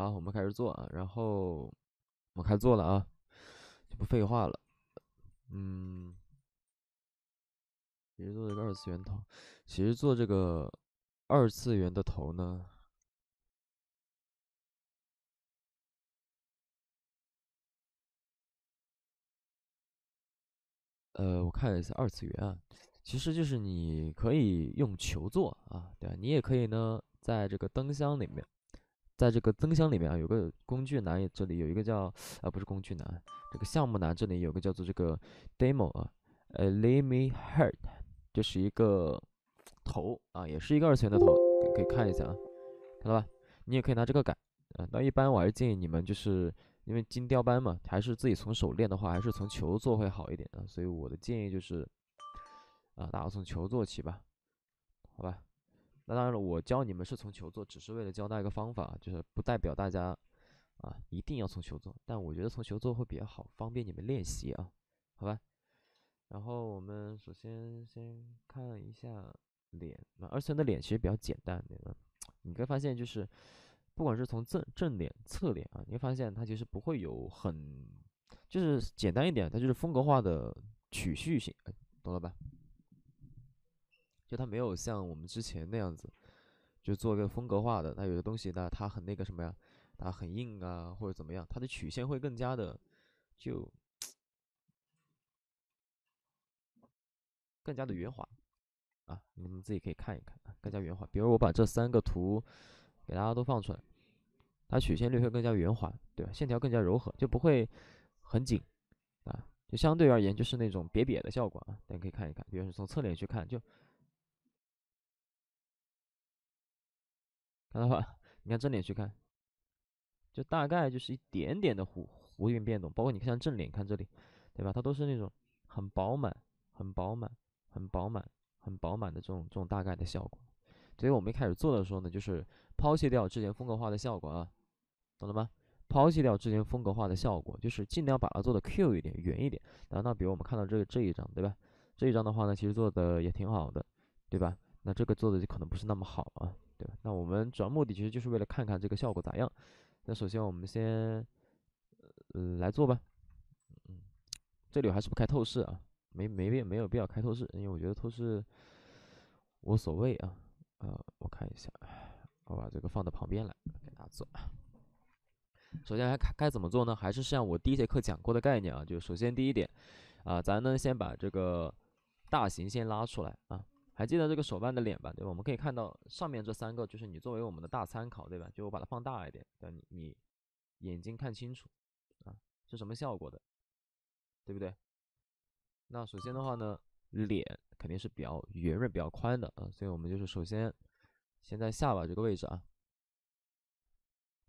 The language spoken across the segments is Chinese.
好，我们开始做啊，然后我开始做了啊，就不废话了。其实做这个二次元头，其实做这个二次元的头呢，我看了一下二次元啊，其实就是你可以用球做啊，对啊，你也可以呢，在这个灯箱里面，在这个灯箱里面啊，有个工具栏，这里有一个叫不是工具栏，这个项目栏这里有个叫做这个 demo 啊，Let Me Heart， 这是一个头啊，也是一个二次元的头，可以看一下啊，看到吧？你也可以拿这个改啊。那一般我还是建议你们就是。因为金雕班嘛，还是自己从手练的话，还是从球做会好一点啊。所以我的建议就是，大家从球做起吧，好吧？那当然了，我教你们是从球做，只是为了教大家一个方法，就是不代表大家一定要从球做。但我觉得从球做会比较好，方便你们练习啊，好吧？然后我们首先先看一下脸，二次元的脸其实比较简单，你会发现就是。不管是从正脸、侧脸啊，你会发现它其实不会有很，就是简单一点，它就是风格化的曲序性，懂了吧？就它没有像我们之前那样子，就做一个风格化的，它有的东西呢，它很那个什么呀，它很硬啊，或者怎么样，它的曲线会更加的就更加的圆滑啊，你们自己可以看一看啊，更加圆滑。比如我把这三个图给大家都放出来。它曲线率会更加圆滑，对吧？线条更加柔和，就不会很紧啊。就相对而言，就是那种瘪的效果啊。大家可以看一看，比如说从侧脸去看，就看到吧？你看正脸去看，就大概就是一点点的弧韵变动。包括你看正脸，看这里，对吧？它都是那种很饱满、很饱满、很饱满、很饱满的这种大概的效果。所以我们一开始做的时候呢，就是抛弃掉之前风格化的效果啊，懂了吗？抛弃掉之前风格化的效果，就是尽量把它做的 Q 一点、圆一点。然后那比如我们看到这一张，对吧？这一张的话呢，其实做的也挺好的，对吧？那这个做的就可能不是那么好啊，对吧？那我们主要目的其实就是为了看看这个效果咋样。那首先我们先来做吧。这里我还是不开透视啊，没有必要开透视，因为我觉得透视无所谓啊。我看一下，我把这个放到旁边来给大家做。首先该怎么做呢？还是像我第一节课讲过的概念啊，就是首先第一点，咱呢先把这个大型先拉出来啊。还记得这个手办的脸吧？对吧？我们可以看到上面这三个，就是你作为我们的大参考，对吧？就我把它放大一点，让你眼睛看清楚啊，是什么效果的，对不对？那首先的话呢。脸肯定是比较圆润、比较宽的啊，所以我们就是首先先在下巴这个位置啊，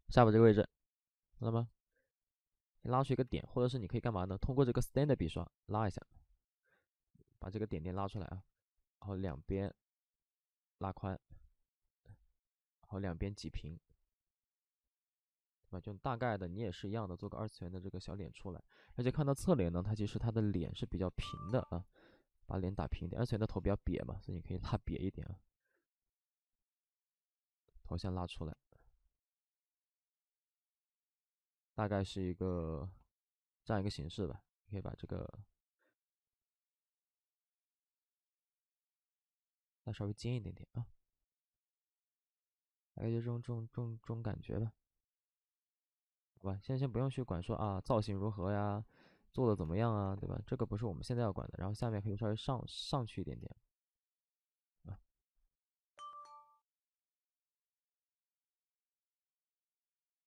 下巴这个位置，看到吗？拉出一个点，或者是你可以干嘛呢？通过这个 standard 笔刷拉一下，把这个点拉出来啊，然后两边拉宽，然后两边挤平，对吧？就大概的，你也是一样的，做个二次元的这个小脸出来。而且看到侧脸呢，它其实它的脸是比较平的啊。把脸打平一点，而且那头比较瘪嘛，所以你可以拉瘪一点啊，头像拉出来，大概是一个这样一个形式吧。你可以把这个再稍微尖一点点啊，大概就这种感觉吧。好吧，先不用去管说造型如何呀。做的怎么样啊，对吧？这个不是我们现在要管的。然后下面可以稍微上去一点点，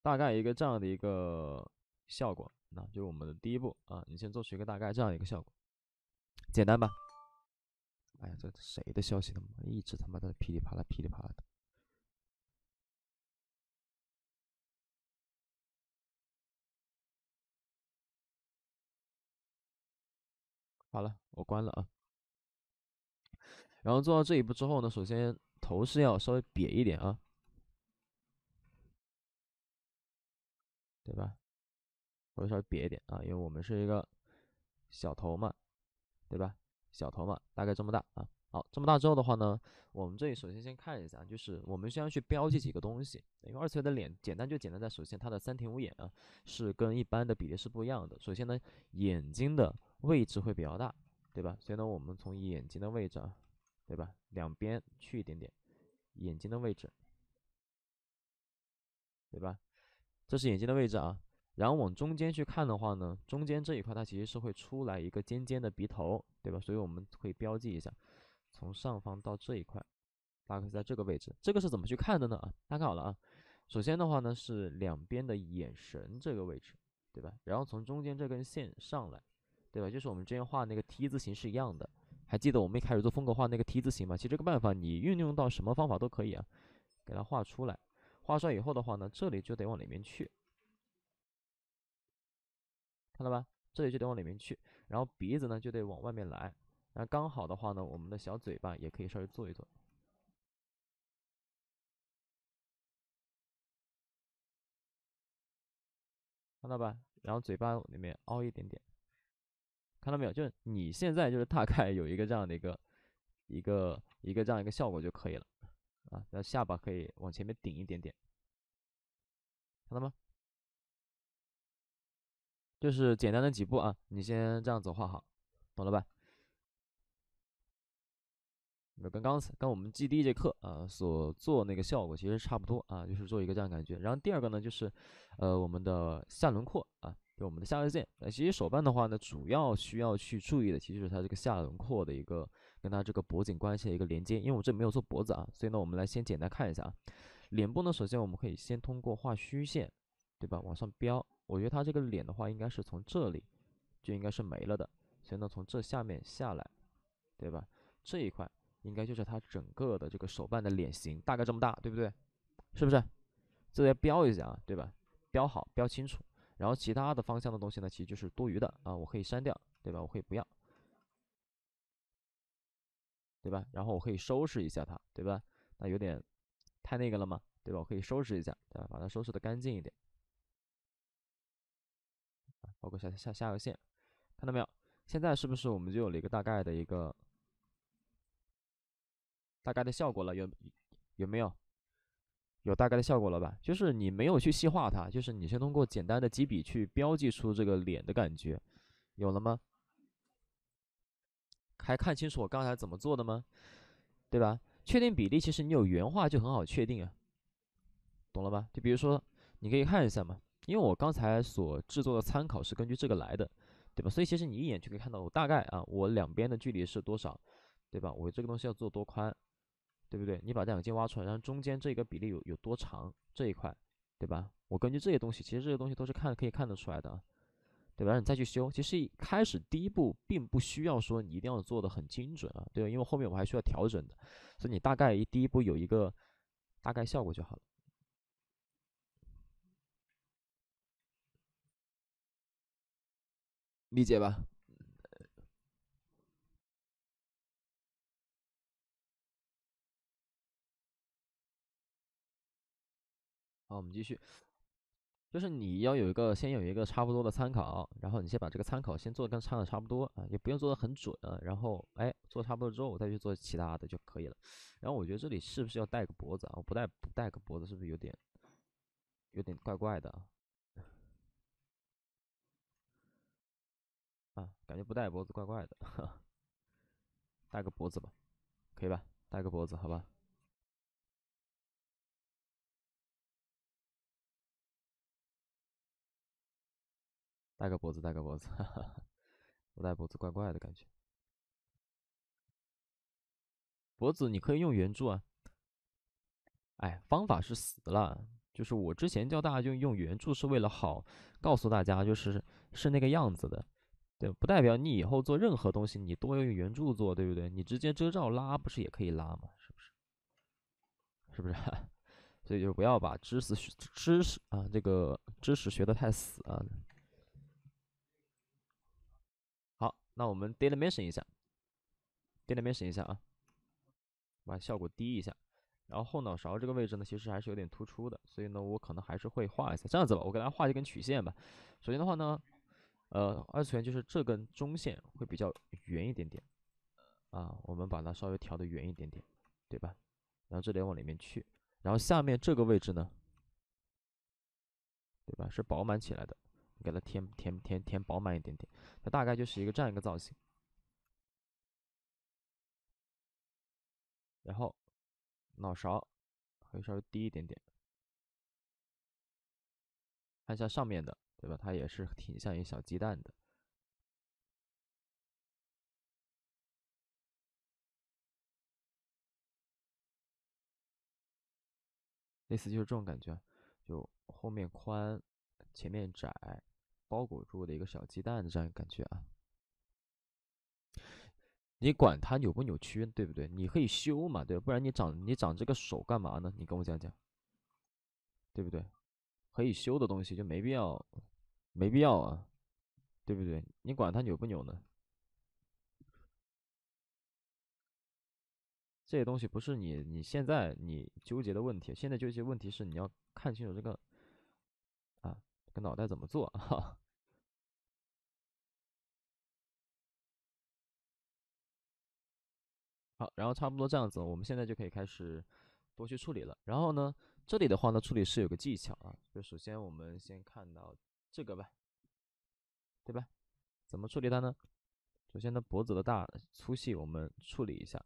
大概一个这样的一个效果，那就是我们的第一步啊。你先做出一个大概这样一个效果，简单吧？哎呀，这谁的消息？他妈一直他妈在噼里啪啦噼里啪啦的。好了，我关了啊。然后做到这一步之后呢，首先头是要稍微瘪一点啊，对吧？我稍微瘪一点啊，因为我们是一个小头嘛，对吧？小头嘛，大概这么大啊。好，这么大之后的话呢，我们这里首先先看一下，就是我们先要去标记几个东西，因为2次元的脸简单在首先它的3庭5眼啊是跟一般的比例是不一样的。首先呢，眼睛的位置会比较大，对吧？所以呢，我们从眼睛的位置啊，对吧？两边去一点点，眼睛的位置，对吧？这是眼睛的位置啊。然后往中间去看的话呢，中间这一块它其实是会出来一个尖尖的鼻头，对吧？所以我们会标记一下。 从上方到这一块，大概是在这个位置。这个是怎么去看的呢？啊，大家看好了啊。首先的话呢是两边的眼神这个位置，对吧？然后从中间这根线上来，对吧？就是我们之前画那个 T 字形是一样的。还记得我们一开始做风格画那个 T 字形吗？其实这个办法你运用到什么方法都可以啊。给它画出来，画出来以后的话呢，这里就得往里面去，看到吧？这里就得往里面去，然后鼻子呢就得往外面来。 那刚好的话呢，我们的小嘴巴也可以稍微做一做，看到吧？然后嘴巴里面凹一点点，看到没有？就是你现在就是大概有一个这样的一个效果就可以了啊。那下巴可以往前面顶一点点，看到吗？就是简单的几步啊，你先这样子画好，懂了吧？ 跟我们 GD 这课啊所做那个效果其实差不多啊，就是做一个这样的感觉。然后第二个呢，就是我们的下轮廓啊，就我们的下颚线。其实手办的话呢，主要需要去注意的，其实就是它这个下轮廓的一个跟它这个脖颈关系的一个连接。因为我这没有做脖子啊，所以呢，我们来先简单看一下啊。脸部呢，首先我们可以先通过画虚线，对吧？往上标。我觉得它这个脸的话，应该是从这里就应该是没了的，所以呢，从这下面下来，对吧？这一块。 应该就是它整个的这个手办的脸型，大概这么大，对不对？是不是？这要标一下啊，对吧？标好，标清楚。然后其他的方向的东西呢，其实就是多余的啊，我可以删掉，对吧？我可以不要，对吧？然后我可以收拾一下它，对吧？那有点太那个了嘛，对吧？我可以收拾一下，对吧？把它收拾的干净一点，包括下颚线，看到没有？现在是不是我们就有了一个大概的效果了，有没有？有大概的效果了吧？就是你没有去细化它，就是你先通过简单的几笔去标记出这个脸的感觉，有了吗？还看清楚我刚才怎么做的吗？对吧？确定比例，其实你有原画就很好确定啊，懂了吧？就比如说，你可以看一下嘛，因为我刚才所制作的参考是根据这个来的，对吧？所以其实你一眼就可以看到我大概啊，我两边的距离是多少，对吧？我这个东西要做多宽？ 对不对？你把这两件挖出来，然后中间这个比例有多长这一块，对吧？我根据这些东西，其实这些东西都是可以看得出来的啊，对吧？然后你再去修，其实开始第一步并不需要说你一定要做的很精准啊，对吧？因为后面我还需要调整的，所以你大概第一步有一个大概效果就好了。理解吧？ 好，我们继续，就是你要先有一个差不多的参考，然后你先把这个参考先做跟参考差不多啊，也不用做的很准，然后哎做差不多之后，我再去做其他的就可以了。然后我觉得这里是不是要带个脖子啊？我不带个脖子是不是有点怪怪的啊？啊，感觉不带脖子怪怪的，带个脖子吧，可以吧？带个脖子，好吧？ 戴个脖子，哈哈，不戴脖子怪怪的感觉。脖子你可以用圆柱啊，哎，方法是死了。就是我之前教大家用圆柱是为了好告诉大家，就是那个样子的，对，不代表你以后做任何东西你都要用圆柱做，对不对？你直接遮罩拉不是也可以拉吗？是不是？是不是？所以就是不要把知识学得太死啊。 那我们 dimension 一下啊，把效果低一下。然后后脑勺这个位置呢，其实还是有点突出的，所以呢，我可能还是会画一下。这样子吧，我给大家画一根曲线吧。首先的话呢，2次元就是这根中线会比较圆一点点，啊，我们把它稍微调的圆一点点，对吧？然后这里往里面去，然后下面这个位置呢，对吧？是饱满起来的，你给它填饱满一点点，它大概就是一个这样一个造型。然后脑勺可以稍微低一点点，看一下上面的，对吧？它也是挺像一个小鸡蛋的。 类似就是这种感觉，就后面宽，前面窄，包裹住的一个小鸡蛋的这样感觉啊。你管它扭不扭曲，对不对？你可以修嘛，对，不然你长这个手干嘛呢？你跟我讲讲，对不对？可以修的东西就没必要啊，对不对？你管它扭不扭呢？这些东西不是你现在你纠结的问题，现在纠结问题是你要看清楚这个啊，这个脑袋怎么做哈。好，然后差不多这样子，我们现在就可以开始多去处理了。然后呢，这里的话呢，处理是有个技巧啊，就首先我们先看到这个吧，对吧？怎么处理它呢？首先呢，脖子的粗细我们处理一下。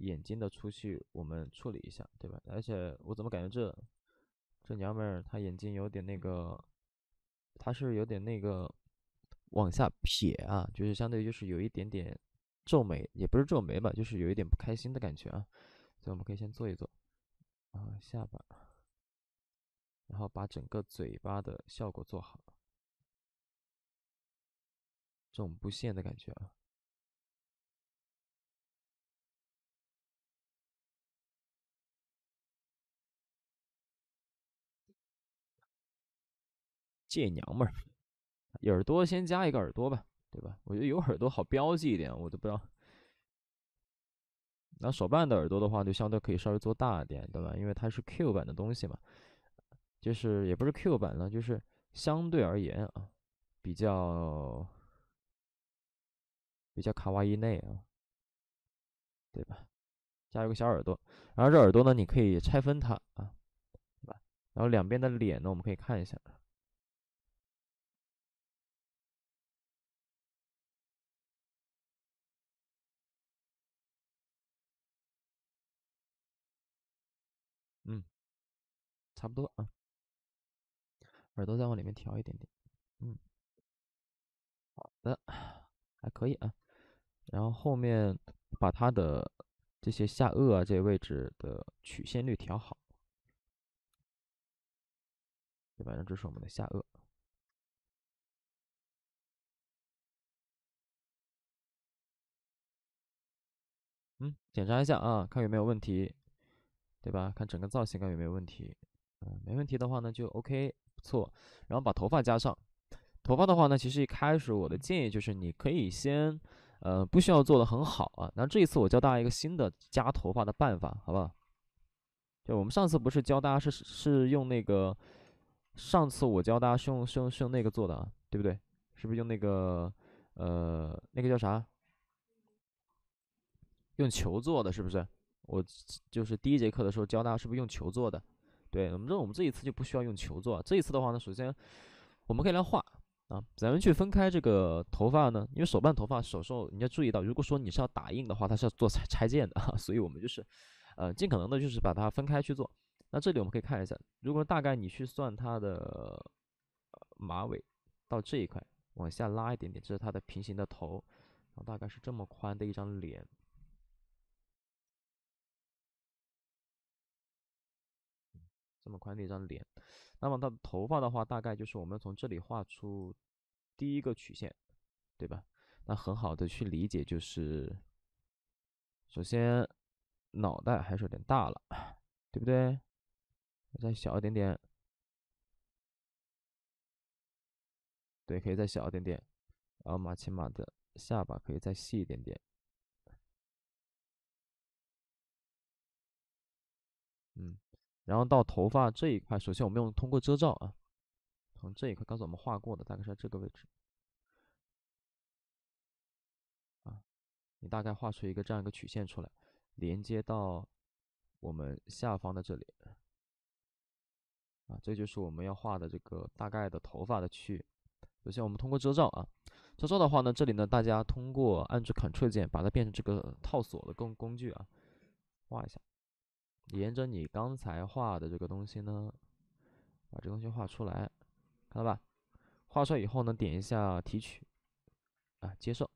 眼睛的粗细我们处理一下，对吧？而且我怎么感觉这娘们儿她眼睛有点那个，她是有点那个往下撇啊，就是相对就是有一点点皱眉，也不是皱眉吧，就是有一点不开心的感觉啊。所以我们可以先做一做啊下巴，然后把整个嘴巴的效果做好，这种不屑的感觉啊。 这娘们儿，耳朵先加一个耳朵吧，对吧？我觉得有耳朵好标记一点，我都不知道。那手办的耳朵的话，就相对可以稍微做大一点，对吧？因为它是 Q 版的东西嘛，就是也不是 Q 版了，就是相对而言啊，比较卡哇伊内啊，对吧？加一个小耳朵，然后这耳朵呢，你可以拆分它啊，对吧？然后两边的脸呢，我们可以看一下。 嗯，差不多啊，耳朵再往里面调一点点，嗯，好的，还可以啊。然后后面把它的这些下颚啊这些位置的曲线率调好，对吧？这是我们的下颚。 检查一下啊，看有没有问题，对吧？看整个造型看有没有问题，没问题的话呢就 OK， 不错。然后把头发加上，头发的话呢，其实一开始我的建议就是你可以先，不需要做的很好啊。那这一次我教大家一个新的加头发的办法，好不好？就我们上次不是教大家是用那个，上次我教大家是用那个做的啊，对不对？是不是用那个那个叫啥？ 用球做的是不是？我就是第一节课的时候教大家是不是用球做的？对，我们这一次就不需要用球做。这一次的话呢，首先我们可以来画啊，咱们去分开这个头发呢，因为手办头发，手手你要注意到，如果说你是要打印的话，它是要做拆件的啊，所以我们就是尽可能的就是把它分开去做。那这里我们可以看一下，如果大概你去算它的马尾到这一块往下拉一点点，这是它的平行的头，然后大概是这么宽的一张脸。 这么宽的一张脸，那么它的头发的话，大概就是我们从这里画出第一个曲线，对吧？那很好的去理解就是，首先脑袋还是有点大了，对不对？再小一点点，对，可以再小一点点。然后马奇马的下巴可以再细一点点，嗯。 然后到头发这一块，首先我们用通过遮罩啊，从这一块刚才我们画过的，大概是在这个位置啊，你大概画出一个这样一个曲线出来，连接到我们下方的这里啊，这就是我们要画的这个大概的头发的区域。首先我们通过遮罩啊，遮罩的话呢，这里呢大家通过按住 Ctrl 键把它变成这个套索的工具啊，画一下，沿着你刚才画的这个东西呢，把这东西画出来，看到吧？画出来以后呢，点一下提取啊，接受。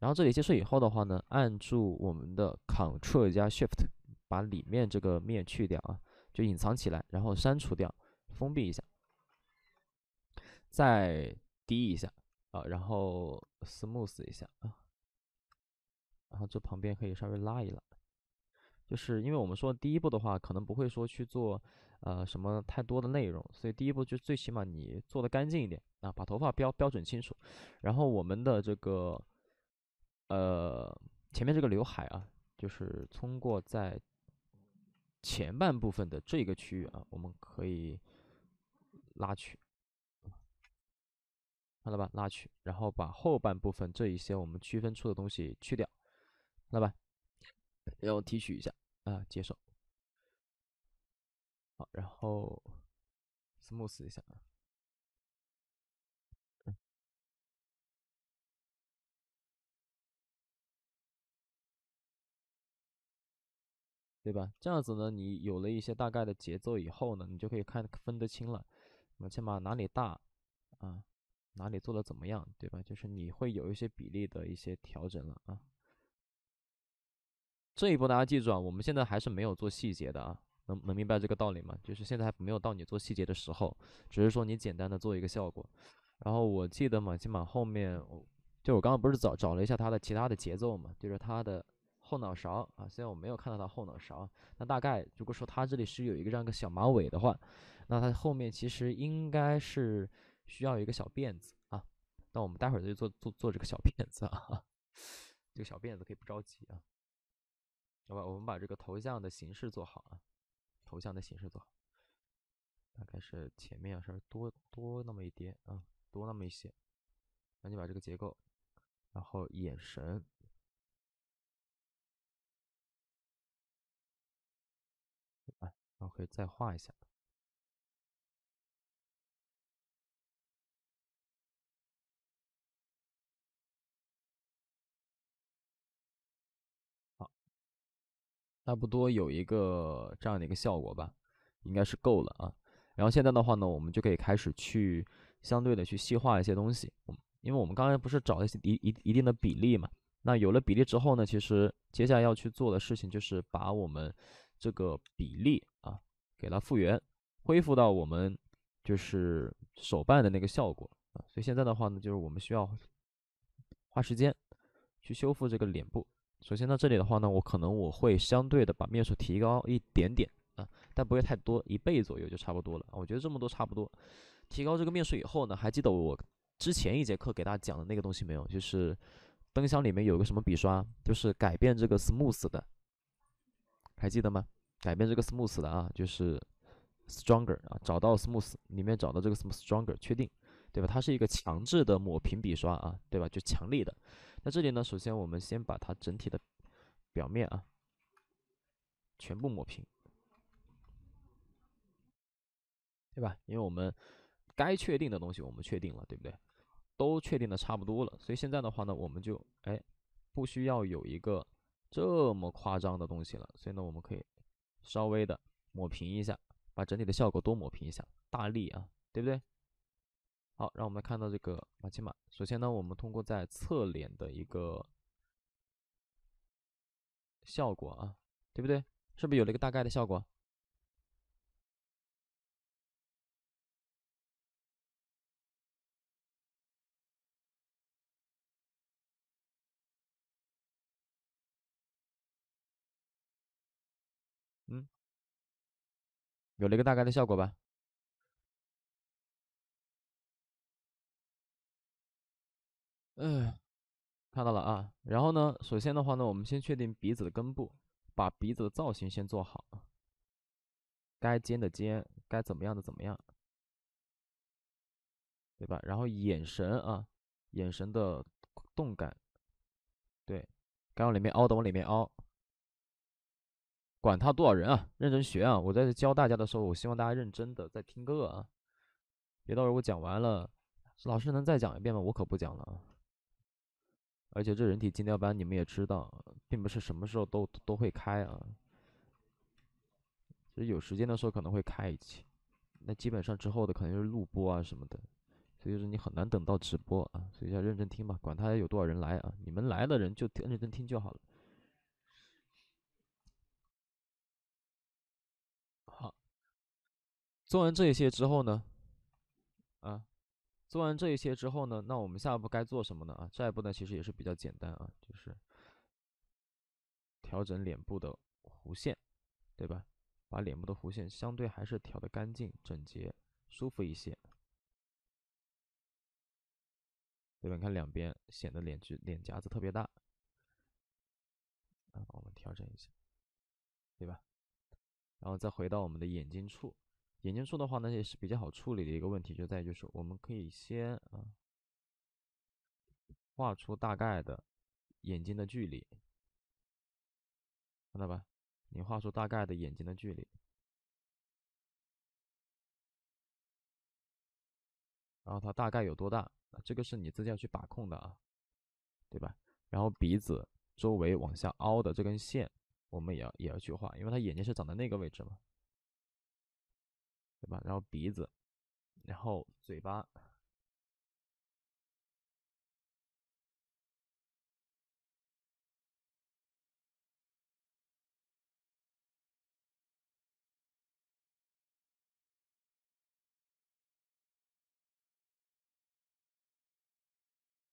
然后这里接受以后的话呢，按住我们的 Ctrl 加 Shift， 把里面这个面去掉啊，就隐藏起来，然后删除掉，封闭一下，再低一下啊，然后 smooth 一下啊，然后这旁边可以稍微拉一拉，就是因为我们说第一步的话，可能不会说去做什么太多的内容，所以第一步就最起码你做的干净一点啊，把头发标准清楚，然后我们的这个。 前面这个刘海啊，就是通过在前半部分的这个区域啊，我们可以拉去，看到吧？拉去，然后把后半部分这一些我们区分出的东西去掉，看到吧？然后提取一下啊，接受。好，然后 smooth 一下啊。 对吧？这样子呢，你有了一些大概的节奏以后呢，你就可以看分得清了。那起码哪里大啊，哪里做的怎么样，对吧？就是你会有一些比例的一些调整了啊。这一步大家记住啊，我们现在还是没有做细节的啊，能明白这个道理吗？就是现在还没有到你做细节的时候，只是说你简单的做一个效果。然后我记得嘛，起码后面就我刚刚不是找了一下它的其他的节奏嘛，就是它的。 后脑勺啊，虽然我没有看到它后脑勺，那大概如果说它这里是有一个这样一个小马尾的话，那它后面其实应该是需要一个小辫子啊。那我们待会儿就做这个小辫子啊，这个小辫子可以不着急啊。好吧，我们把这个头像的形式做好啊，头像的形式做好，大概是前面要稍微多那么一点啊，多那么一些。那就把这个结构，然后眼神。 然后可以再画一下，好，差不多有一个这样的一个效果吧，应该是够了啊。然后现在的话呢，我们就可以开始去相对的去细化一些东西，因为我们刚才不是找了一些一定的比例嘛，那有了比例之后呢，其实接下来要去做的事情就是把我们。 这个比例啊，给它复原，恢复到我们就是手办的那个效果啊。所以现在的话呢，就是我们需要花时间去修复这个脸部。首先到这里的话呢，我会相对的把面数提高一点点啊，但不会太多，1倍左右就差不多了。我觉得这么多差不多。提高这个面数以后呢，还记得我之前一节课给大家讲的那个东西没有？就是灯箱里面有个什么笔刷，就是改变这个 smooth 的。 还记得吗？改变这个 smooth 的啊，就是 stronger 啊，找到 smooth 里面找到这个 stronger， 确定，对吧？它是一个强制的抹平笔刷啊，对吧？就强力的。那这里呢，首先我们先把它整体的表面啊，全部抹平，对吧？因为我们该确定的东西我们确定了，对不对？都确定的差不多了，所以现在的话呢，我们就不需要有一个。 这么夸张的东西了，所以呢，我们可以稍微的抹平一下，把整体的效果多抹平一下，大力啊，对不对？好，让我们来看到这个马奇马。首先呢，我们通过在侧脸的一个效果啊，对不对？是不是有了一个大概的效果？有了一个大概的效果吧。看到了啊。然后呢，首先的话呢，我们先确定鼻子的根部，把鼻子的造型先做好，该尖的尖，该怎么样的怎么样，对吧？然后眼神啊，眼神的动感，对，该往里面凹的往里面凹，管他多少人啊，认真学啊！我在教大家的时候，我希望大家认真的在听课啊，别到时候我讲完了，老师能再讲一遍吗？我可不讲了啊！而且这人体精雕班你们也知道，并不是什么时候都会开啊，就是有时间的时候可能会开一期，那基本上之后的可能就是录播啊什么的。所以就是你很难等到直播啊，所以要认真听吧，管他有多少人来啊，你们来的人就认真听就好了。好，做完这一些之后呢，那我们下一步该做什么呢？啊，下一步呢其实也是比较简单啊，就是调整脸部的弧线，对吧？把脸部的弧线相对还是调得干净、整洁、舒服一些。对吧？你看两边显得脸颊子特别大，啊，我们调整一下，对吧？然后再回到我们的眼睛处，眼睛处的话呢也是比较好处理的一个问题，就在于就是我们可以先画出大概的眼睛的距离，看到吧？你画出大概的眼睛的距离，然后它大概有多大？这个是你自己要去把控的啊，对吧？然后鼻子周围往下凹的这根线，我们也要去画，因为它眼睛是长在那个位置嘛，对吧？然后鼻子，然后嘴巴，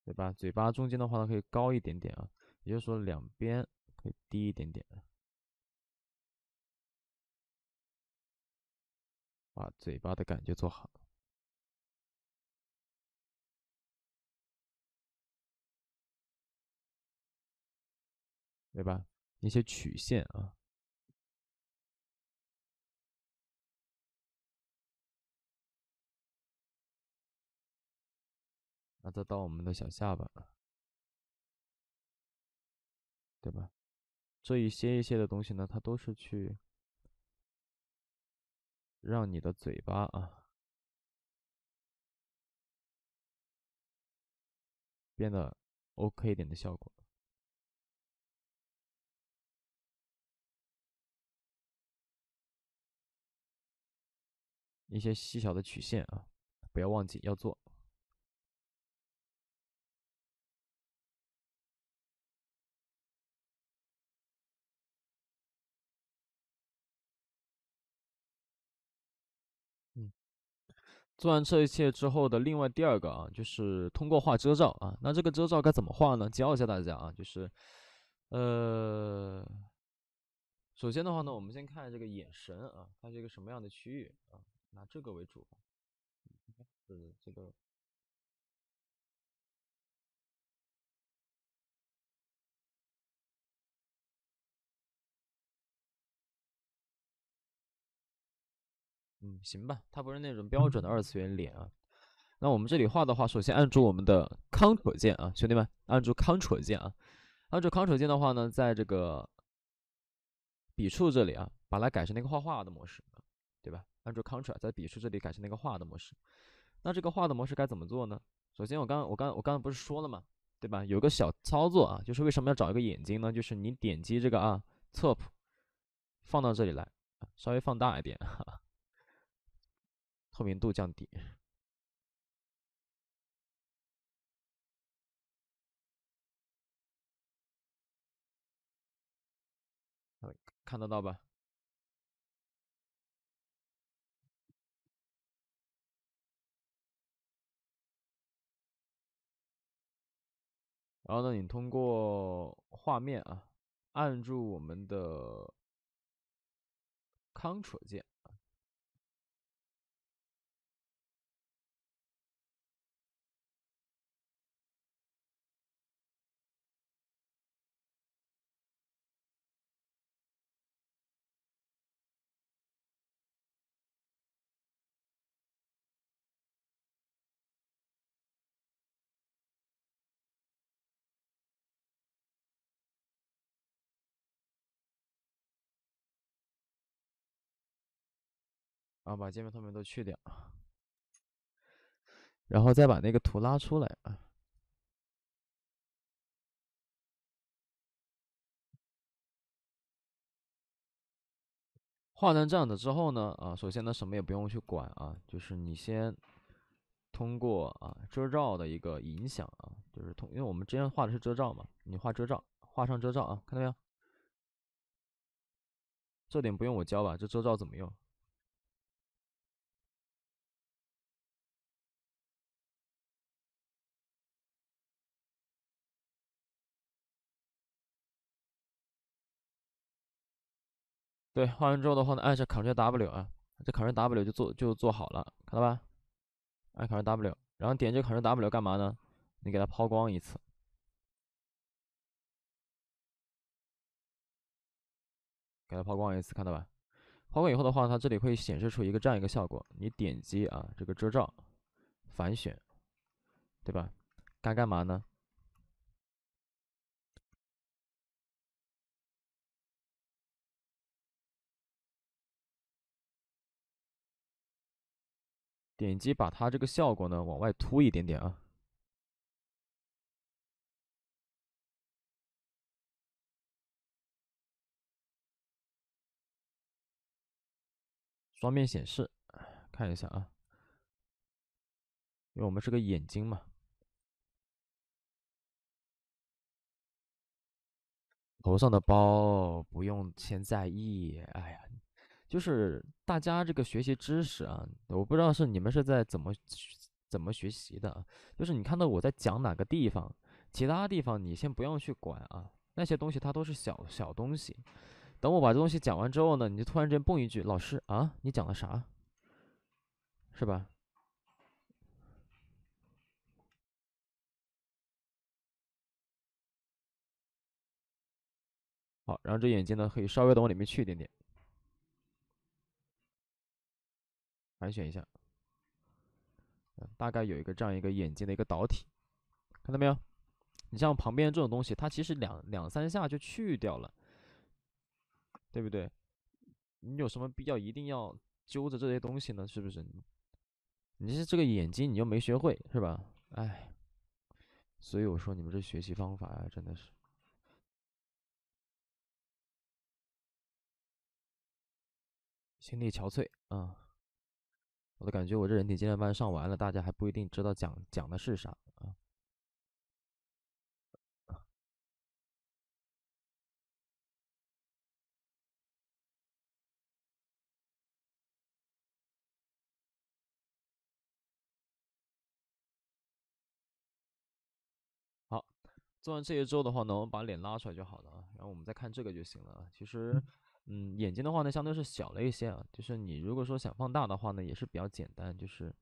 对吧？嘴巴中间的话呢，可以高一点点啊，也就是说两边可以低一点点，把嘴巴的感觉做好。对吧？一些曲线啊，那再到我们的小下巴，对吧？这一些的东西呢，它都是去让你的嘴巴啊变得 OK 一点的效果。一些细小的曲线啊，不要忘记要做。做完这一切之后的另外第二个啊，就是通过画遮罩啊。那这个遮罩该怎么画呢？教一下大家啊，就是首先的话呢，我们先看这个眼神啊，它是一个什么样的区域啊，拿这个为主。这个行吧，它不是那种标准的二次元脸啊。那我们这里画的话，首先按住我们的 Ctrl 键啊，兄弟们，按住 Ctrl 键啊。按住 Ctrl 键的话呢，在这个笔触这里啊，把它改成那个画画的模式，对吧？按住 Ctrl 在笔触这里改成那个画的模式。那这个画的模式该怎么做呢？首先我刚刚不是说了嘛，对吧？有个小操作啊，就是为什么要找一个眼睛呢？就是你点击这个啊侧谱，放到这里来，稍微放大一点。哈哈，透明度降低，看得到吧？然后呢，你通过画面啊，按住我们的 Ctrl 键。然后把界面透明度去掉，然后再把那个图拉出来。画成这样子之后呢，首先呢什么也不用去管啊，就是你先通过遮罩的一个影响啊，就是因为我们之前画的是遮罩嘛，你画遮罩，画上遮罩啊，看到没有？ 这点不用我教吧？这遮罩怎么用？对，画完之后的话呢，按下 Ctrl W 啊，这 Ctrl W 就做好了，看到吧？按 Ctrl W， 然后点这 Ctrl W 干嘛呢？你给它抛光一次。 给它抛光一次，看到吧？抛光以后的话，它这里会显示出一个这样一个效果。你点击这个遮罩，反选，对吧？该干嘛呢？点击把它这个效果呢往外凸一点点啊。 双面显示，看一下啊，因为我们是个眼睛嘛，头上的包不用先在意。哎呀，就是大家这个学习知识啊，我不知道是你们是在怎么学习的啊，就是你看到我在讲哪个地方，其他地方你先不用去管啊，那些东西它都是小小东西。 等我把这东西讲完之后呢，你就突然之间蹦一句：“老师啊，你讲了啥？”是吧？好，然后这眼睛呢可以稍微的往里面去一点点，反选一下，大概有一个这样一个眼睛的一个导体，看到没有？你像旁边这种东西，它其实两三下就去掉了。 对不对？你有什么必要一定要揪着这些东西呢？是不是？你是这个眼睛你又没学会是吧？哎，所以我说你们这学习方法呀，真的是。心力憔悴啊！我都感觉我这人体精炼班上完了，大家还不一定知道讲的是啥啊。 做完这些之后的话呢，我们把脸拉出来就好了啊。然后我们再看这个就行了啊。其实，眼睛的话呢，相对是小了一些啊。就是你如果说想放大的话呢，也是比较简单，就是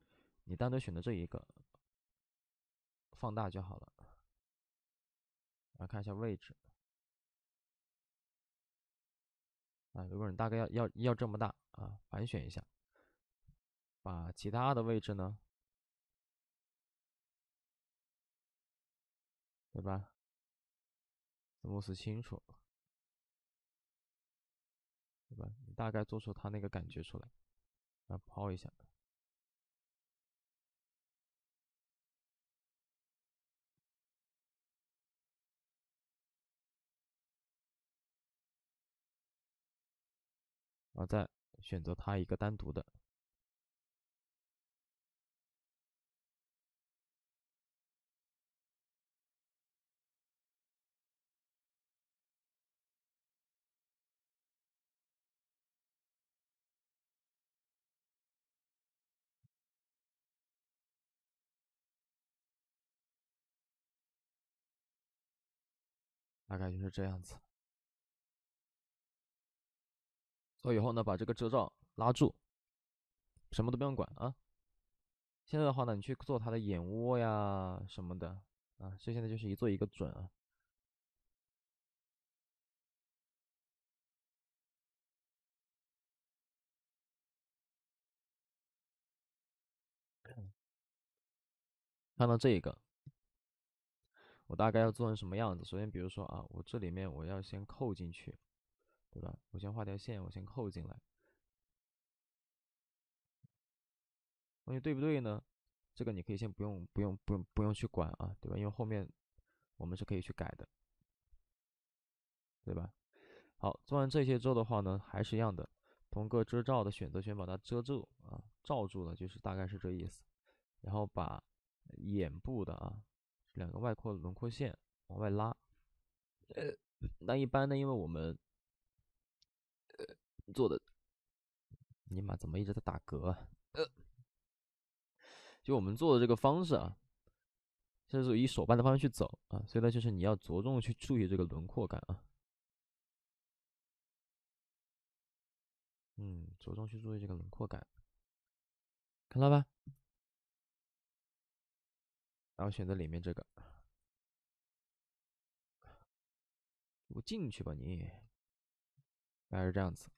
你单独选择这一个放大就好了。然后看一下位置啊，如果你大概要这么大啊，反选一下，把其他的位置呢。 对吧？字幕是清楚，对吧？你大概做出它那个感觉出来，然后抛一下。然后再选择它一个单独的。 大概就是这样子。所以以后呢，把这个遮罩拉住，什么都不用管啊。现在的话呢，你去做它的眼窝呀什么的啊，所以现在就是一做一个准啊。看到这个。 我大概要做成什么样子？首先，比如说啊，我这里面我要先扣进去，对吧？我先画条线，我先扣进来，东西对不对呢？这个你可以先不用去管啊，对吧？因为后面我们是可以去改的，对吧？好，做完这些之后的话呢，还是一样的，通过遮罩的选择权把它遮住啊，罩住了，就是大概是这意思。然后把眼部的啊两个外扩轮廓线往外拉。那一般呢，因为我们做的，尼玛怎么一直在打嗝啊？就我们做的这个方式啊，就是以手办的方向去走啊，所以呢，就是你要着重去注意这个轮廓感啊，着重去注意这个轮廓感，看到吧？然后选择里面这个，给我进去吧你，大概是这样子。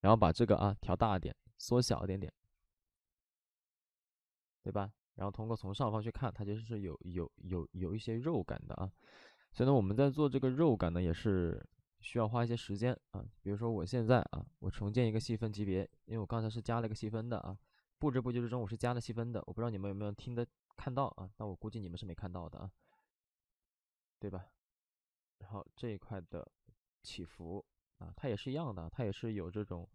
然后把这个啊调大一点，缩小一点点，对吧？然后通过从上方去看，它就是有一些肉感的啊。所以呢，我们在做这个肉感呢，也是需要花一些时间啊。比如说我现在啊，我重建一个细分级别，因为我刚才是加了一个细分的啊，不知不觉之中我是加了细分的，我不知道你们有没有听的看到啊，但我估计你们是没看到的啊，对吧？然后这一块的起伏。啊，它也是一样的，它也是有这种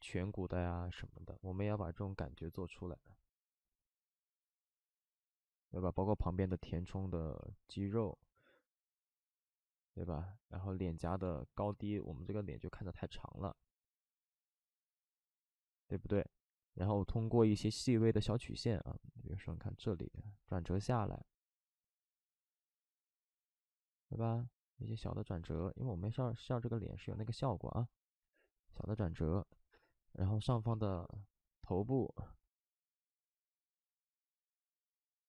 颧骨的呀什么的，我们也要把这种感觉做出来，对吧？包括旁边的填充的肌肉，对吧？然后脸颊的高低，我们这个脸就看得太长了，对不对？然后通过一些细微的小曲线啊，比如说你看这里转折下来，对吧？一些小的转折，因为我们笑这个脸是有那个效果啊，小的转折，然后上方的头部，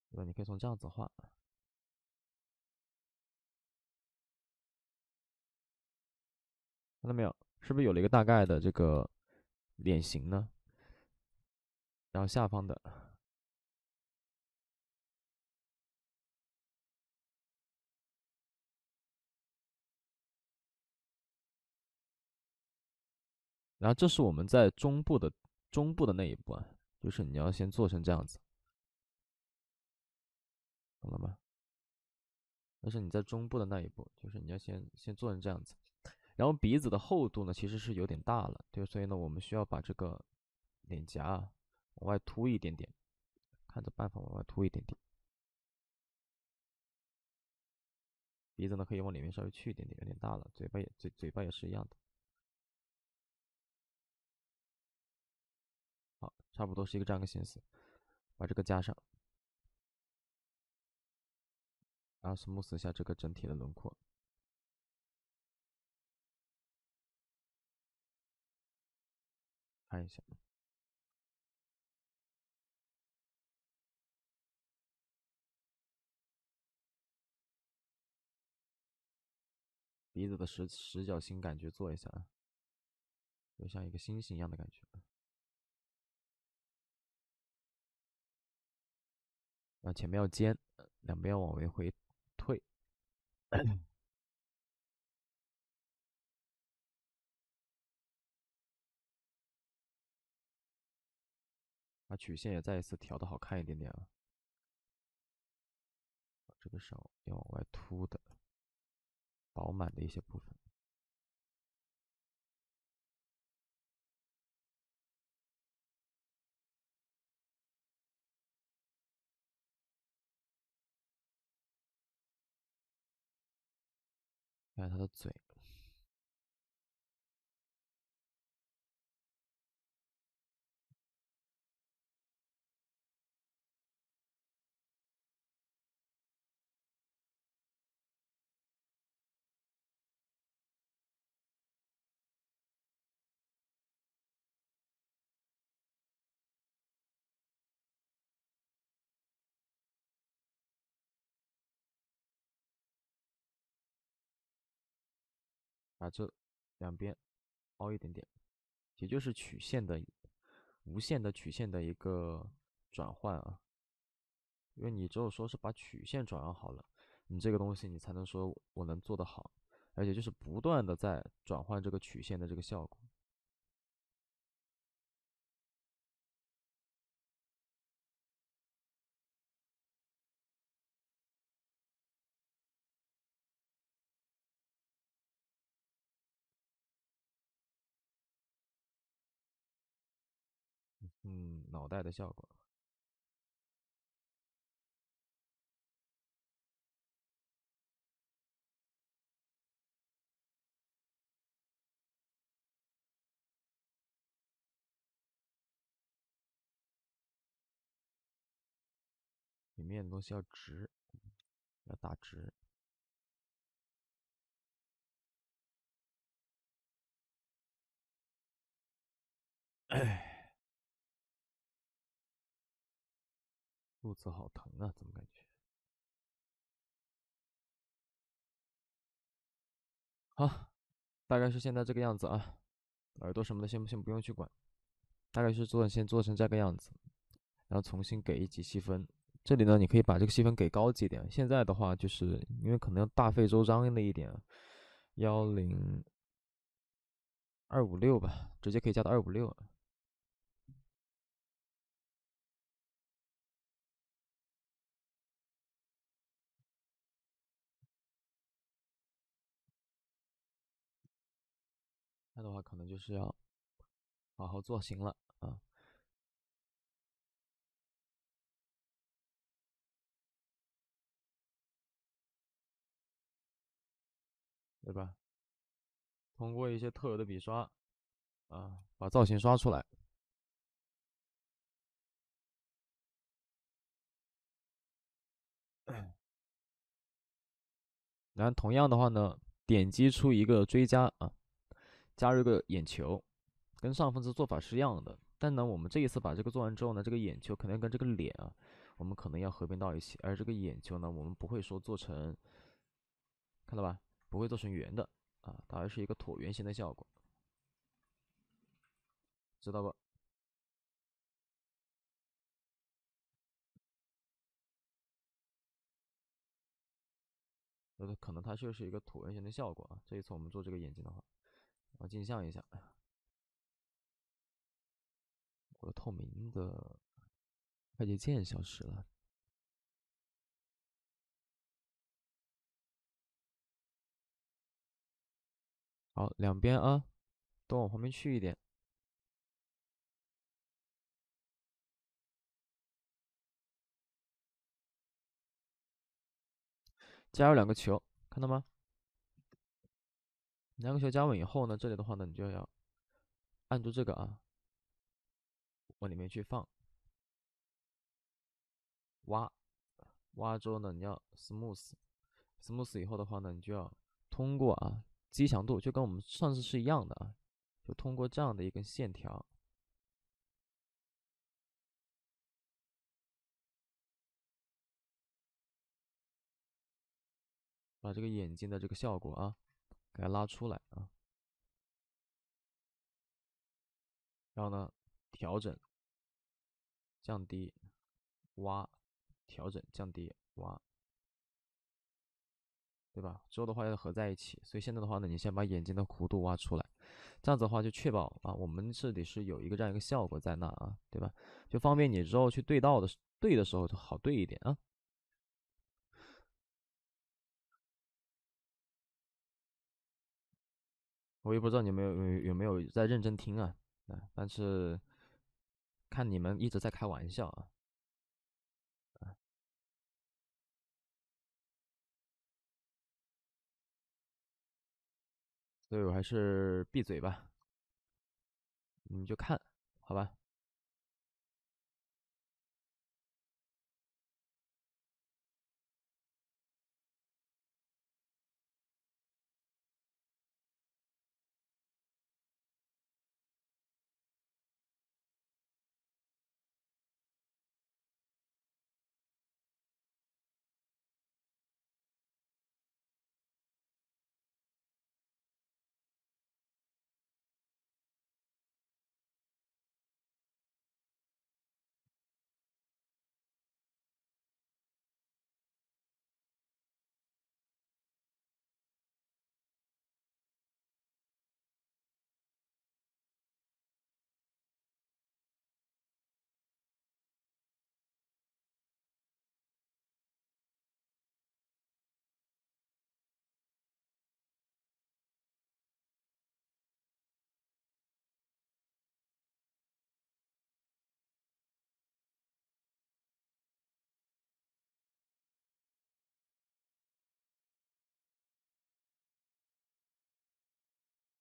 对吧？你可以从这样子画，看到没有？是不是有了一个大概的这个脸型呢？然后下方的。然后这是我们在中部的那一部分，就是你要先做成这样子，懂了吗？但是你在中部的那一步，就是你要先做成这样子。然后鼻子的厚度呢，其实是有点大了，对，所以呢，我们需要把这个脸颊往外凸一点点，看着办法往外凸一点点。鼻子呢可以往里面稍微去一点点，有点大了。嘴巴也是一样的。差不多是一个这样的形式，把这个加上，然后smooth一下这个整体的轮廓。看一下，鼻子的直角心感觉做一下啊，就像一个星星一样的感觉。然后前面要尖，两边要往回退。把曲线也再一次调的好看一点点啊。这个手要往外凸的，饱满的一些部分。看他的嘴，把这两边凹一点点，也就是曲线的无限的曲线的一个转换啊。因为你只有说是把曲线转换好了，你这个东西你才能说我能做得好。而且就是不断的在转换这个曲线的这个效果。脑袋的效果。里面的东西要直，要打直。肚子好疼啊，怎么感觉？好，大概是现在这个样子啊，耳朵什么的先不用去管，大概是先做成这个样子，然后重新给一级细分。这里呢，你可以把这个细分给高级一点。现在的话，就是因为可能要大费周章的一点，10256吧，直接可以加到256了。那的话，可能就是要好好做型了啊。对吧？通过一些特有的笔刷，啊，把造型刷出来。然后同样的话呢，点击出一个追加啊，加入一个眼球，跟上分次做法是一样的。但呢，我们这一次把这个做完之后呢，这个眼球肯定跟这个脸啊，我们可能要合并到一起。而这个眼球呢，我们不会说做成，看到吧？不会做成圆的啊，大约是一个椭圆形的效果，知道不？可能它就是一个椭圆形的效果啊。这一次我们做这个眼睛的话，我镜像一下，我的透明的快捷键消失了。好，两边啊，都往旁边去一点。加入两个球，看到吗？两个球加稳以后呢，这里的话呢，你就要按住这个啊，往里面去放，挖，挖之后呢，你要 smooth 以后的话呢，你就要通过啊。基强度就跟我们上次是一样的啊，就通过这样的一根线条，把这个眼睛的这个效果啊，给它拉出来啊，然后呢，调整、降低、挖、调整、降低、挖。对吧？之后的话要合在一起，所以现在的话呢，你先把眼睛的弧度挖出来，这样子的话就确保啊，我们这里是有一个这样一个效果在那啊，对吧？就方便你之后去对的时候就好对一点啊。我也不知道你们有没有在认真听啊，但是看你们一直在开玩笑啊。所以我还是闭嘴吧，你们就看好吧。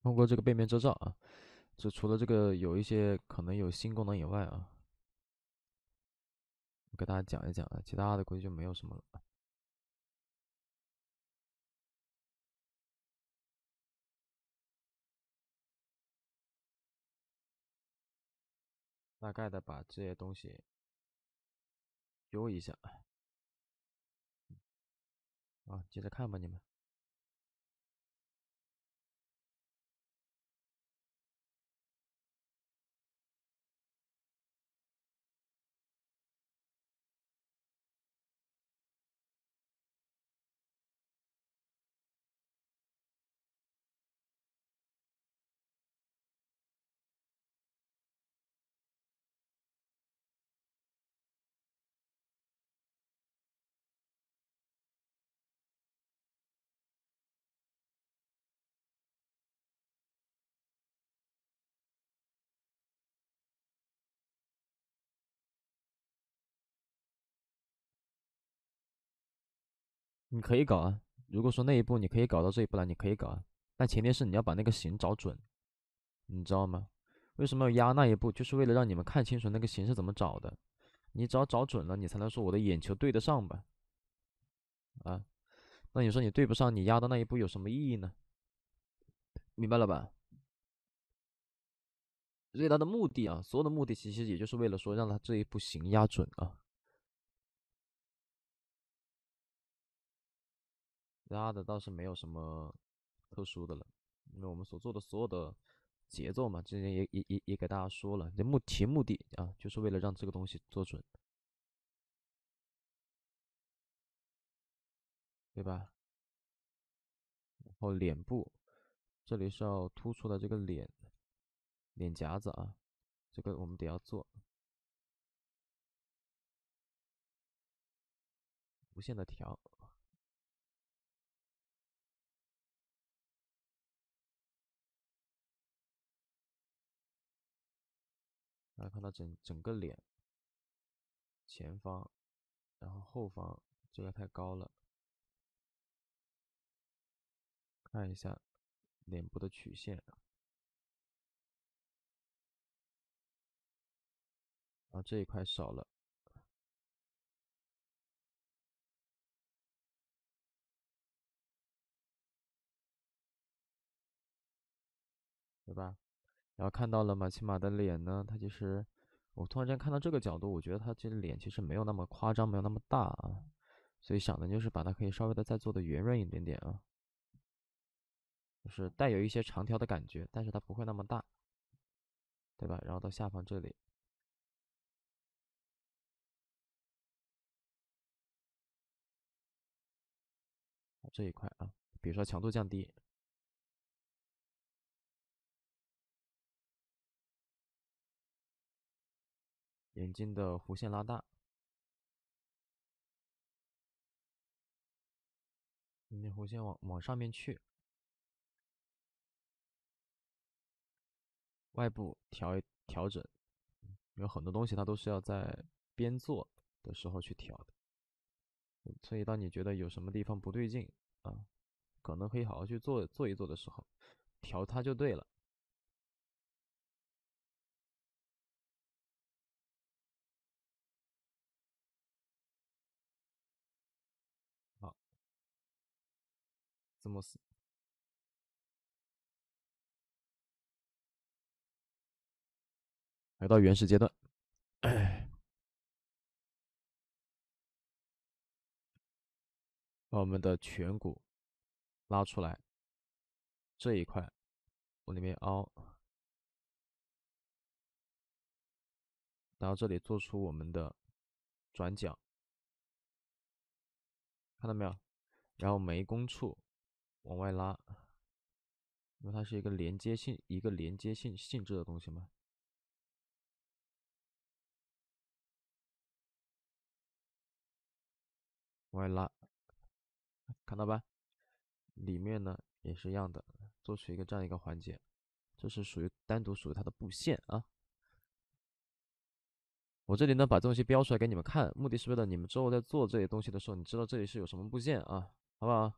通过这个背面遮罩啊，就除了这个有一些可能有新功能以外啊，我给大家讲一讲啊，其他的估计就没有什么了。 大概的把这些东西丢一下，啊，接着看吧，你们。你可以搞啊，如果说那一步你可以搞到这一步来，你可以搞啊，但前提是你要把那个形找准，你知道吗？为什么要压那一步？就是为了让你们看清楚那个形是怎么找的。你只要找准了，你才能说我的眼球对得上吧？啊，那你说你对不上，你压到那一步有什么意义呢？明白了吧？所以它的目的啊，所有的目的其实也就是为了说让它这一步形压准啊。 其他的倒是没有什么特殊的了，因为我们所做的所有的节奏嘛，之前也给大家说了，这目的啊，就是为了让这个东西做准，对吧？然后脸部这里是要突出的这个脸颊子啊，这个我们得要做，无限的调。 来看到整个脸前方，然后后方，这个太高了。看一下脸部的曲线，然后这一块少了，对吧？ 然后看到了马奇马的脸呢，他其实，我突然间看到这个角度，我觉得他这脸其实没有那么夸张，没有那么大啊，所以想的就是把它可以稍微的再做的圆润一点点啊，就是带有一些长条的感觉，但是它不会那么大，对吧？然后到下方这里，这一块啊，比如说强度降低。 眼睛的弧线拉大，眼睛弧线往上面去，外部调整，有很多东西它都是要在边做的时候去调的，所以当你觉得有什么地方不对劲啊，可能可以好好去做一做的时候，调它就对了。 字母4，来到原始阶段。把我们的颧骨拉出来，这一块往里面凹，然后这里做出我们的转角，看到没有？然后眉弓处。 往外拉，因为它是一个连接性性质的东西嘛。往外拉，看到吧？里面呢也是一样的，做出一个这样一个环节，这是单独属于它的布线啊。我这里呢把这东西标出来给你们看，目的是为了你们之后在做这些东西的时候，你知道这里是有什么布线啊，好不好？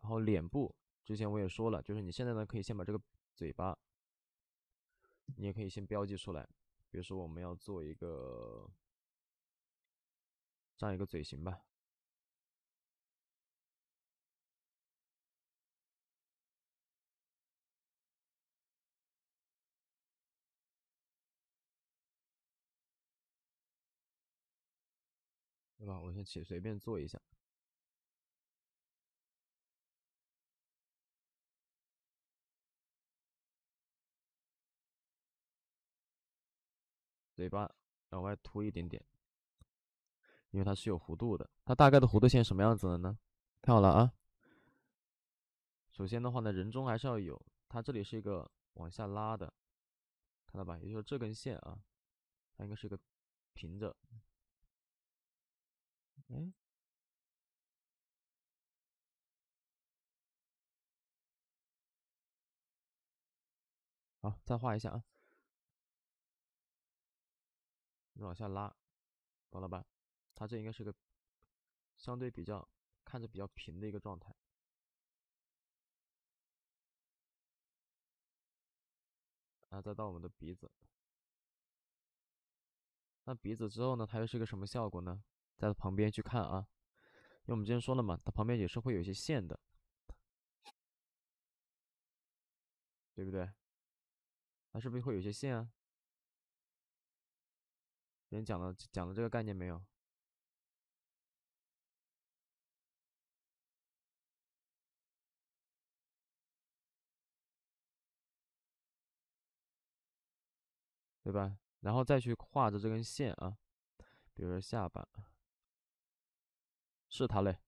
然后脸部之前我也说了，就是你现在呢可以先把这个嘴巴，你也可以先标记出来。比如说我们要做一个这样一个嘴型吧。对吧？我先随便做一下。嘴巴往外凸一点点，因为它是有弧度的。它大概的弧度线什么样子的呢？看好了啊。首先的话呢，人中还是要有，它这里是一个往下拉的，看到吧？也就是这根线啊，它应该是一个平着。哎，好，再画一下啊。往下拉，懂了吧？它这应该是个相对比较看着比较平的一个状态。啊，再到我们的鼻子，那鼻子之后呢，它又是个什么效果呢？在旁边去看啊，因为我们之前说了嘛，它旁边也是会有一些线的，对不对？它是不是会有一些线啊？别人讲了这个概念没有？对吧？然后再去画着这根线啊，比如说下巴，是它嘞。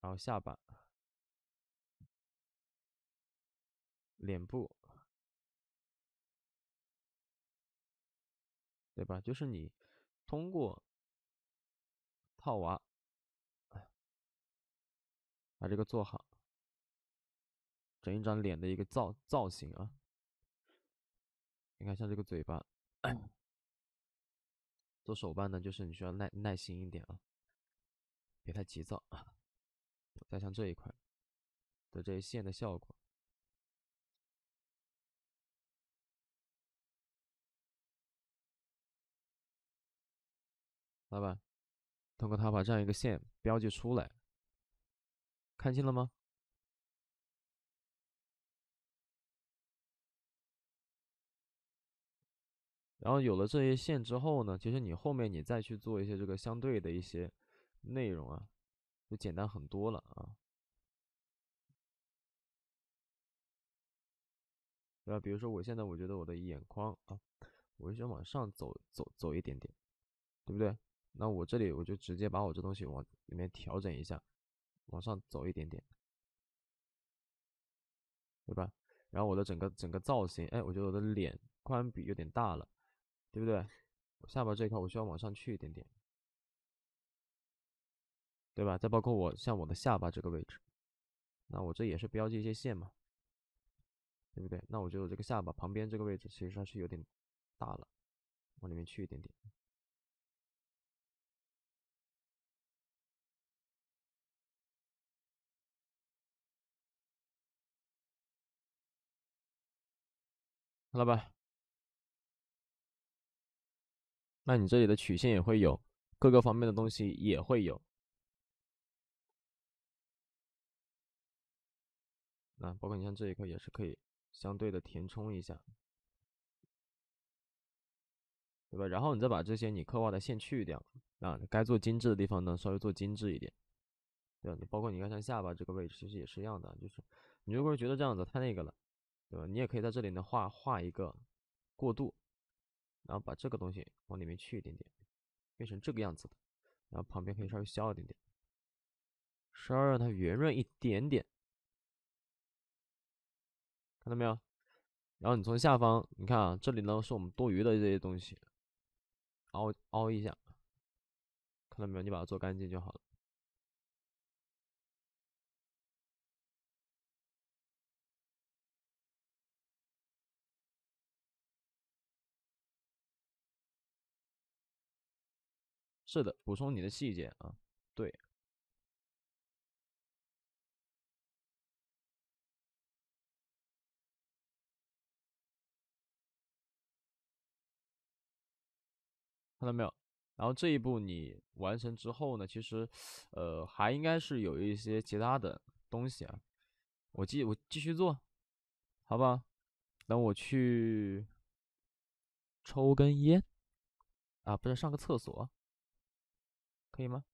然后下巴。脸部，对吧？就是你通过套娃把这个做好，整一张脸的一个造型啊。你看，像这个嘴巴，做手办呢，就是你需要耐心一点啊，别太急躁啊。再像这一块的这些线的效果。老板，通过他把这样一个线标记出来，看清了吗？然后有了这些线之后呢，其实你后面你再去做一些这个相对的一些内容啊，就简单很多了啊。对吧？比如说我现在我觉得我的眼眶啊，我就想往上走一点点，对不对？那我这里我就直接把我这东西往里面调整一下，往上走一点点，对吧？然后我的整个造型，哎，我觉得我的脸宽比有点大了，对不对？我下巴这一块我需要往上去一点点，对吧？再包括我像我的下巴这个位置，那我这也是标记一些线嘛，对不对？那我觉得我这个下巴旁边这个位置其实还是有点大了，往里面去一点点。看到吧？那你这里的曲线也会有，各个方面的东西也会有。那包括你像这一块也是可以相对的填充一下，对吧？然后你再把这些你刻画的线去掉，啊，该做精致的地方呢，稍微做精致一点。对吧？包括你看像下巴这个位置，其实也是一样的，就是你如果觉得这样子太那个了。对吧？你也可以在这里呢画一个过渡，然后把这个东西往里面去一点点，变成这个样子的。然后旁边可以稍微削一点点，稍微让它圆润一点点，看到没有？然后你从下方，你看啊，这里呢是我们多余的这些东西，凹一下，看到没有？你把它做干净就好了。是的，补充你的细节啊，对。看到没有？然后这一步你完成之后呢，其实，还应该是有一些其他的东西啊。我继续做，好吧？等我去抽根烟啊，不是上个厕所，可以吗？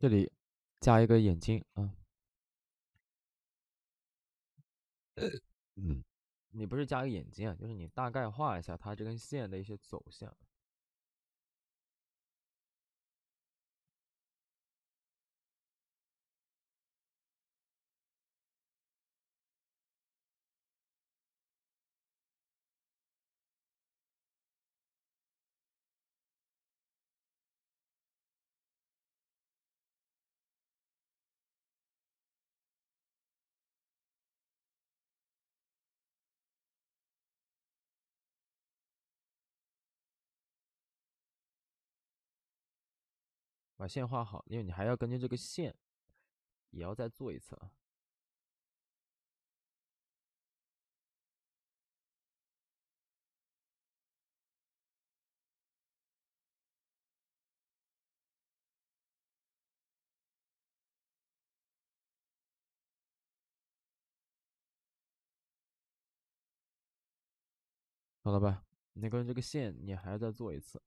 这里加一个眼睛啊，你不是加个眼睛啊，就是你大概画一下它这根线的一些走向。把线画好，因为你还要根据这个线，也要再做一次啊。好了吧，你根据这个线，你还要再做一次。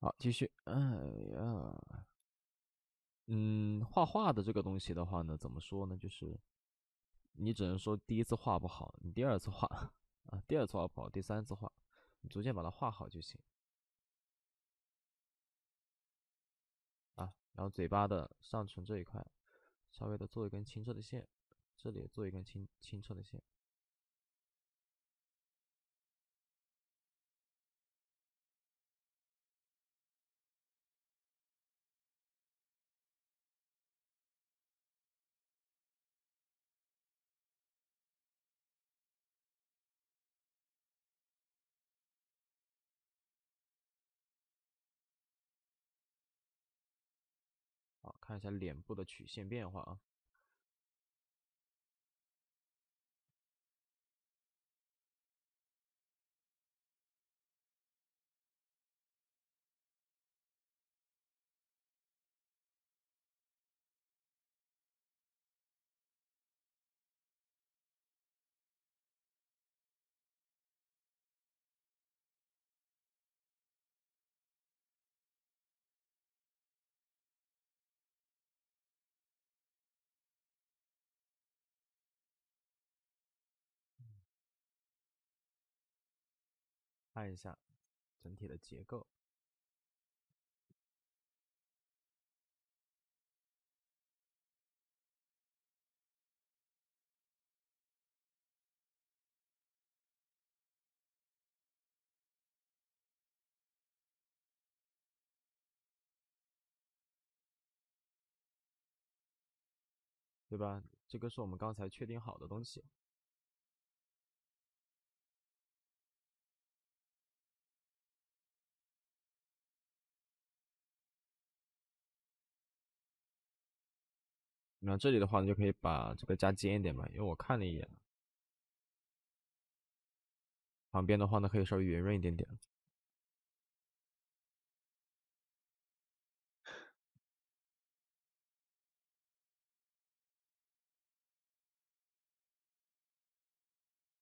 好，继续。画画的这个东西的话呢，怎么说呢？就是你只能说第一次画不好，你第二次画啊，第二次画不好，第三次画，你逐渐把它画好就行啊。然后嘴巴的上唇这一块，稍微的做一根清澈的线，这里做一根清澈的线。 看一下脸部的曲线变化啊。看一下整体的结构。对吧？这个是我们刚才确定好的东西。 那这里的话，你就可以把这个加尖一点嘛，因为我看了一眼，旁边的话呢可以稍微圆润一点点。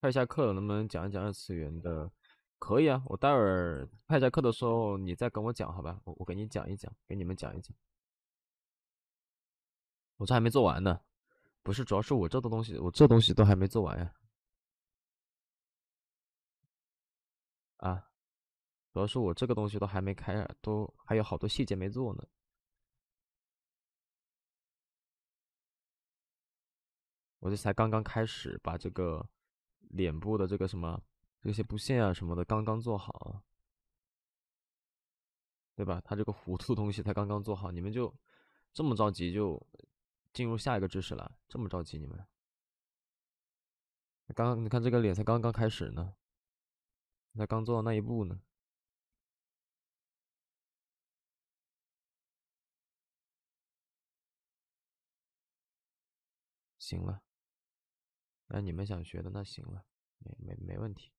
派下课能不能讲一讲二次元的？可以啊，我待会儿派下课的时候你再跟我讲，好吧？我给你讲一讲，给你们讲一讲。 我这还没做完呢，不是，主要是我这东西都还没做完呀。啊，主要是我这个东西都还没开啊，都还有好多细节没做呢。我这才刚刚开始把这个脸部的这个什么这些布线啊什么的刚刚做好，对吧？它这个糊涂东西才刚刚做好，你们就这么着急就。 进入下一个知识了，这么着急你们？刚你看这个脸才刚刚开始呢，才刚做到那一步呢。行了，那你们想学的那行了，没问题。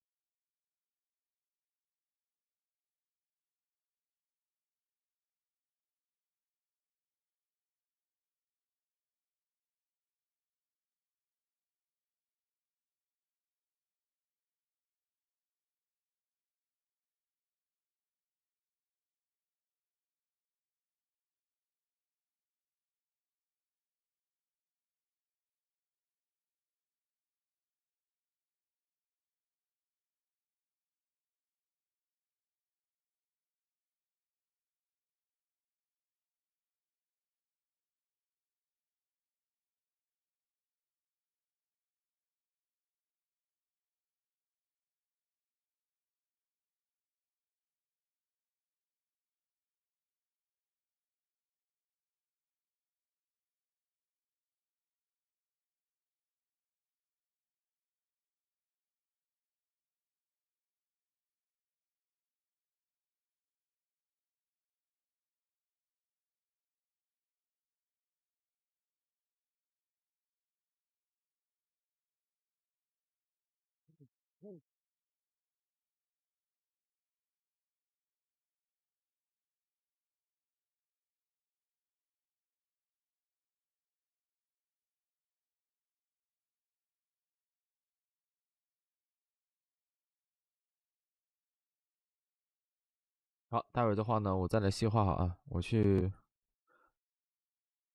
好，待会儿的话呢，我再来细化好啊，我去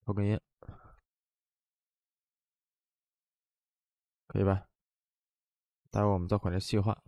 抽根烟，可以吧？待会儿我们再回来细化。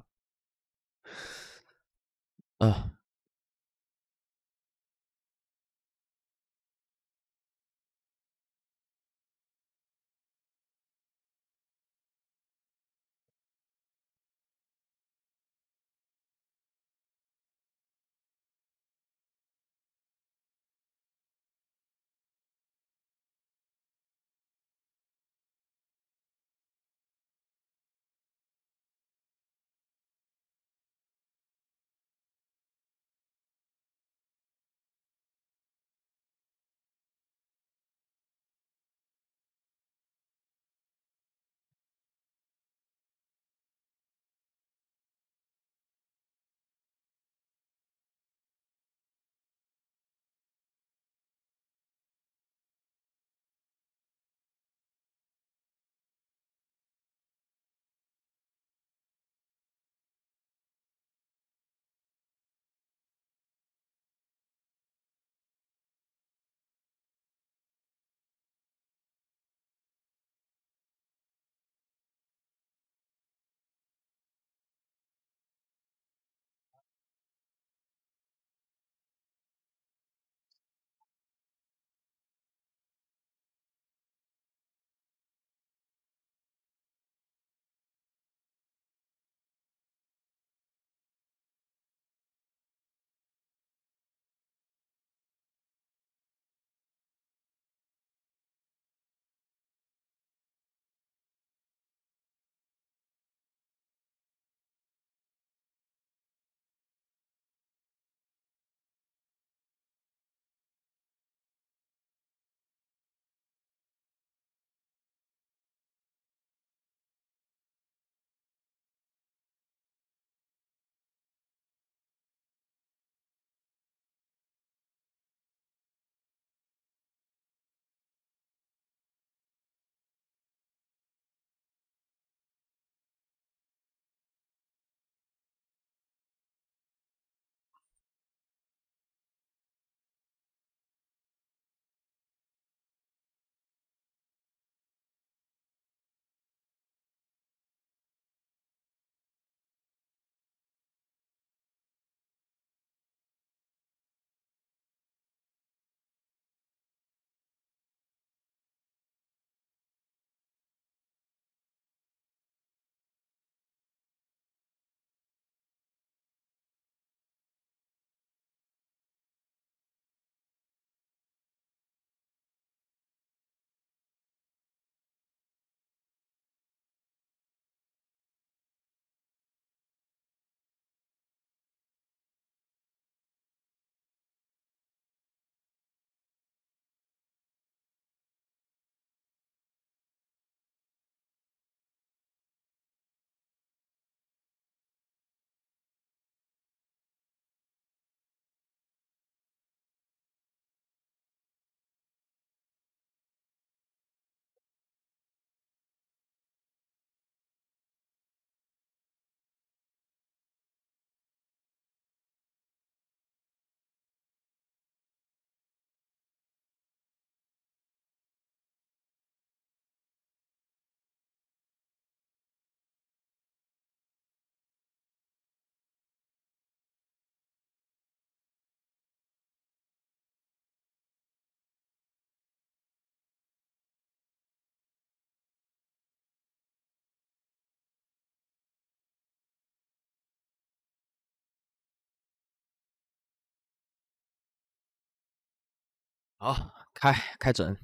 好，开整，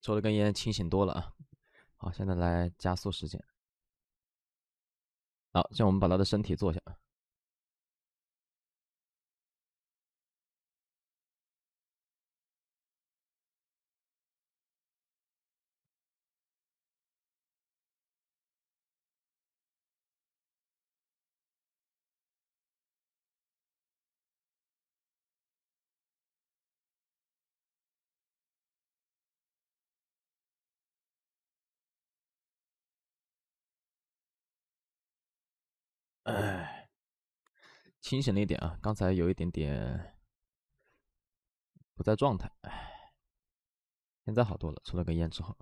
抽了根烟，清醒多了啊！好，现在来加速时间。好，现在我们把他的身体坐下。清醒了一点啊，刚才有一点点不在状态，现在好多了，抽了根烟之后。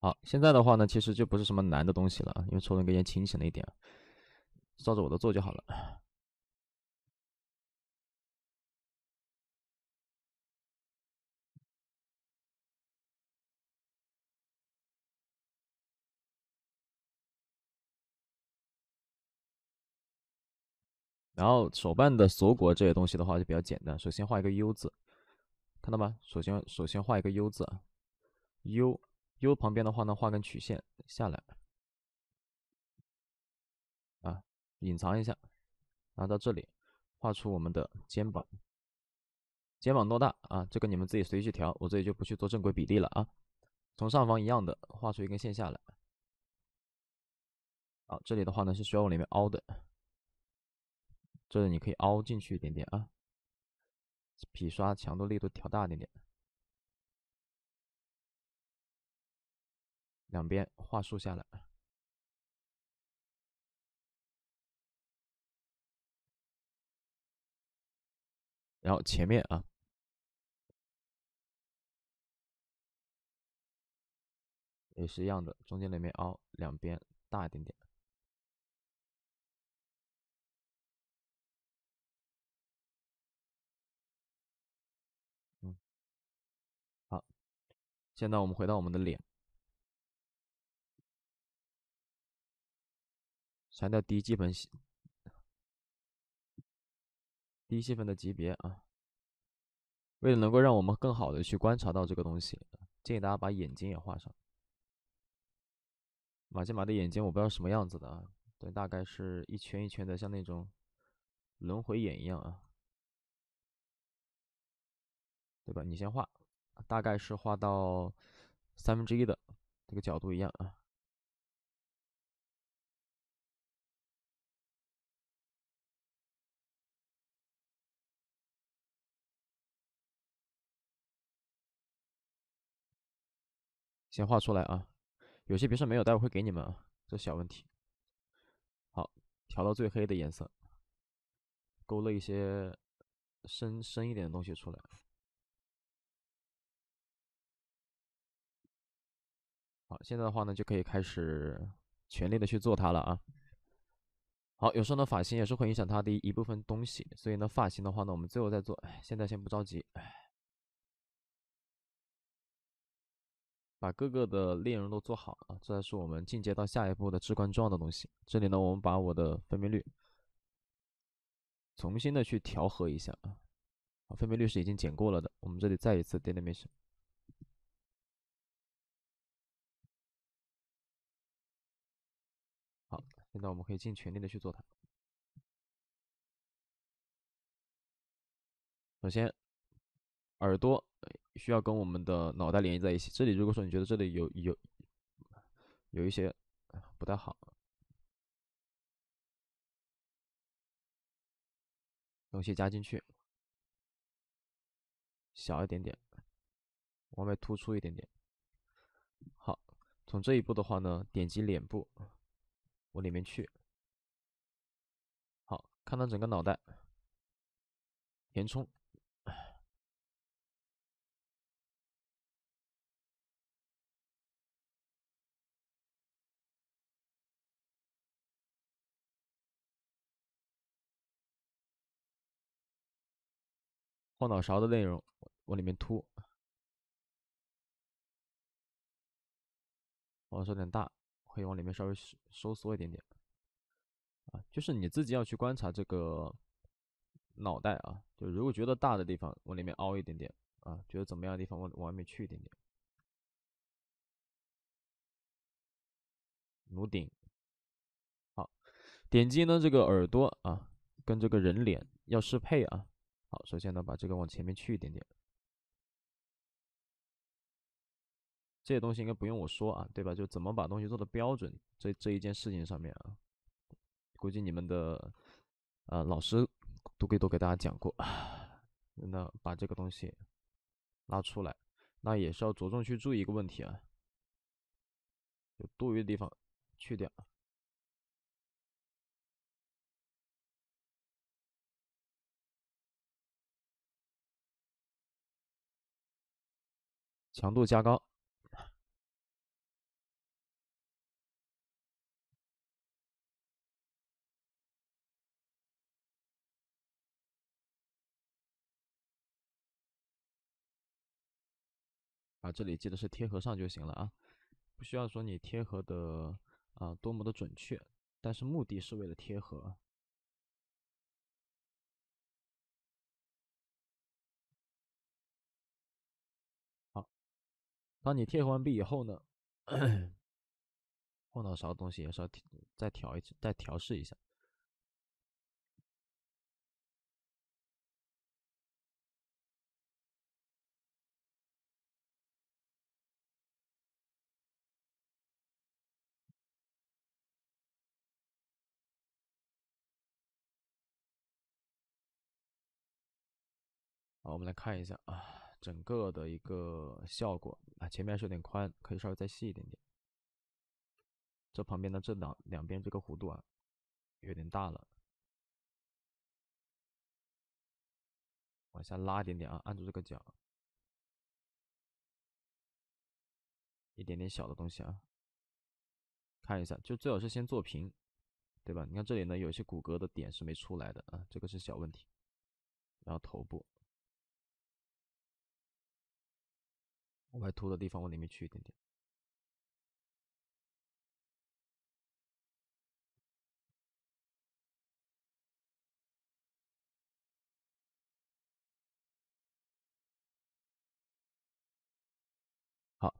好，现在的话呢，其实就不是什么难的东西了，因为抽了根烟，清醒了一点，照着我的做就好了。然后手办的锁骨这些东西的话就比较简单，首先画一个 U 字，看到吗？首先画一个 U 字 ，U。 U 旁边的话呢，画根曲线下来，啊，隐藏一下，然后到这里画出我们的肩膀，肩膀多大啊？这个你们自己随意去调，我这里就不去做正规比例了啊。从上方一样的画出一根线下来，好、啊，这里的话呢是需要往里面凹的，这里你可以凹进去一点点啊，笔刷强度力度调大一点点。 两边画竖下来，然后前面啊，也是一样的，中间那边凹，两边大一点点。嗯，好，现在我们回到我们的脸。 删掉低细分的级别啊，为了能够让我们更好的去观察到这个东西，建议大家把眼睛也画上。马吉玛的眼睛我不知道什么样子的啊，对，大概是一圈一圈的，像那种轮回眼一样啊，对吧？你先画，大概是画到1/3的这个角度一样啊。 先画出来啊，有些别说没有，待会会给你们啊，这小问题。好，调到最黑的颜色，勾勒一些深一点的东西出来。好，现在的话呢，就可以开始全力的去做它了啊。好，有时候呢，发型也是会影响它的一部分东西，所以呢，发型的话呢，我们最后再做，现在先不着急。 把各个的内容都做好啊，这才是我们进阶到下一步的至关重要的东西。这里呢，我们把我的分辨率重新的去调和一下啊。分辨率是已经减过了的，我们这里再一次 dynamism。好，现在我们可以尽全力的去做它。首先，耳朵。 需要跟我们的脑袋联系在一起。这里如果说你觉得这里有一些不太好，东西加进去，小一点点，往外突出一点点。好，从这一步的话呢，点击脸部，往里面去。好，看到整个脑袋，填充。 后脑勺的内容往里面凸，往这有点大，可以往里面稍微收缩一点点。啊，就是你自己要去观察这个脑袋啊，就如果觉得大的地方往里面凹一点点啊，觉得怎么样的地方往外面去一点点。颅顶，好，点击呢这个耳朵啊，跟这个人脸要适配啊。 好，首先呢，把这个往前面去一点点。这些东西应该不用我说啊，对吧？就怎么把东西做的标准，这一件事情上面啊，估计你们的老师都给大家讲过。那把这个东西拉出来，那也是要着重去注意一个问题啊，有多余的地方去掉。 强度加高，啊，这里记得是贴合上就行了啊，不需要说你贴合的啊多么的准确，但是目的是为了贴合。 当你贴合完毕以后呢，碰到啥东西也是要再调试一下。好，我们来看一下啊。 整个的一个效果啊，前面是有点宽，可以稍微再细一点点。这旁边的这两边这个弧度啊，有点大了，往下拉一点点啊，按住这个角，一点点小的东西啊，看一下，就最好是先做平，对吧？你看这里呢，有一些骨骼的点是没出来的啊，这个是小问题。然后头部。 外凸的地方往里面去一点点，好，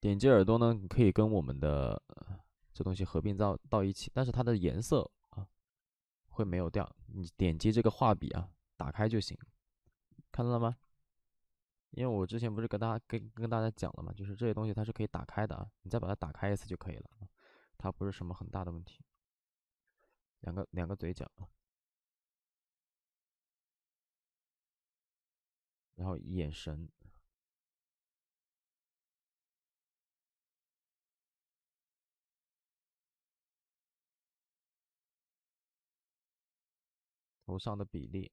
点击耳朵呢，你可以跟我们的这东西合并到一起，但是它的颜色啊会没有掉。你点击这个画笔啊，打开就行，看到了吗？ 因为我之前不是跟大家讲了嘛，就是这些东西它是可以打开的啊，你再把它打开一次就可以了，它不是什么很大的问题。两个嘴角，然后眼神，头上的比例。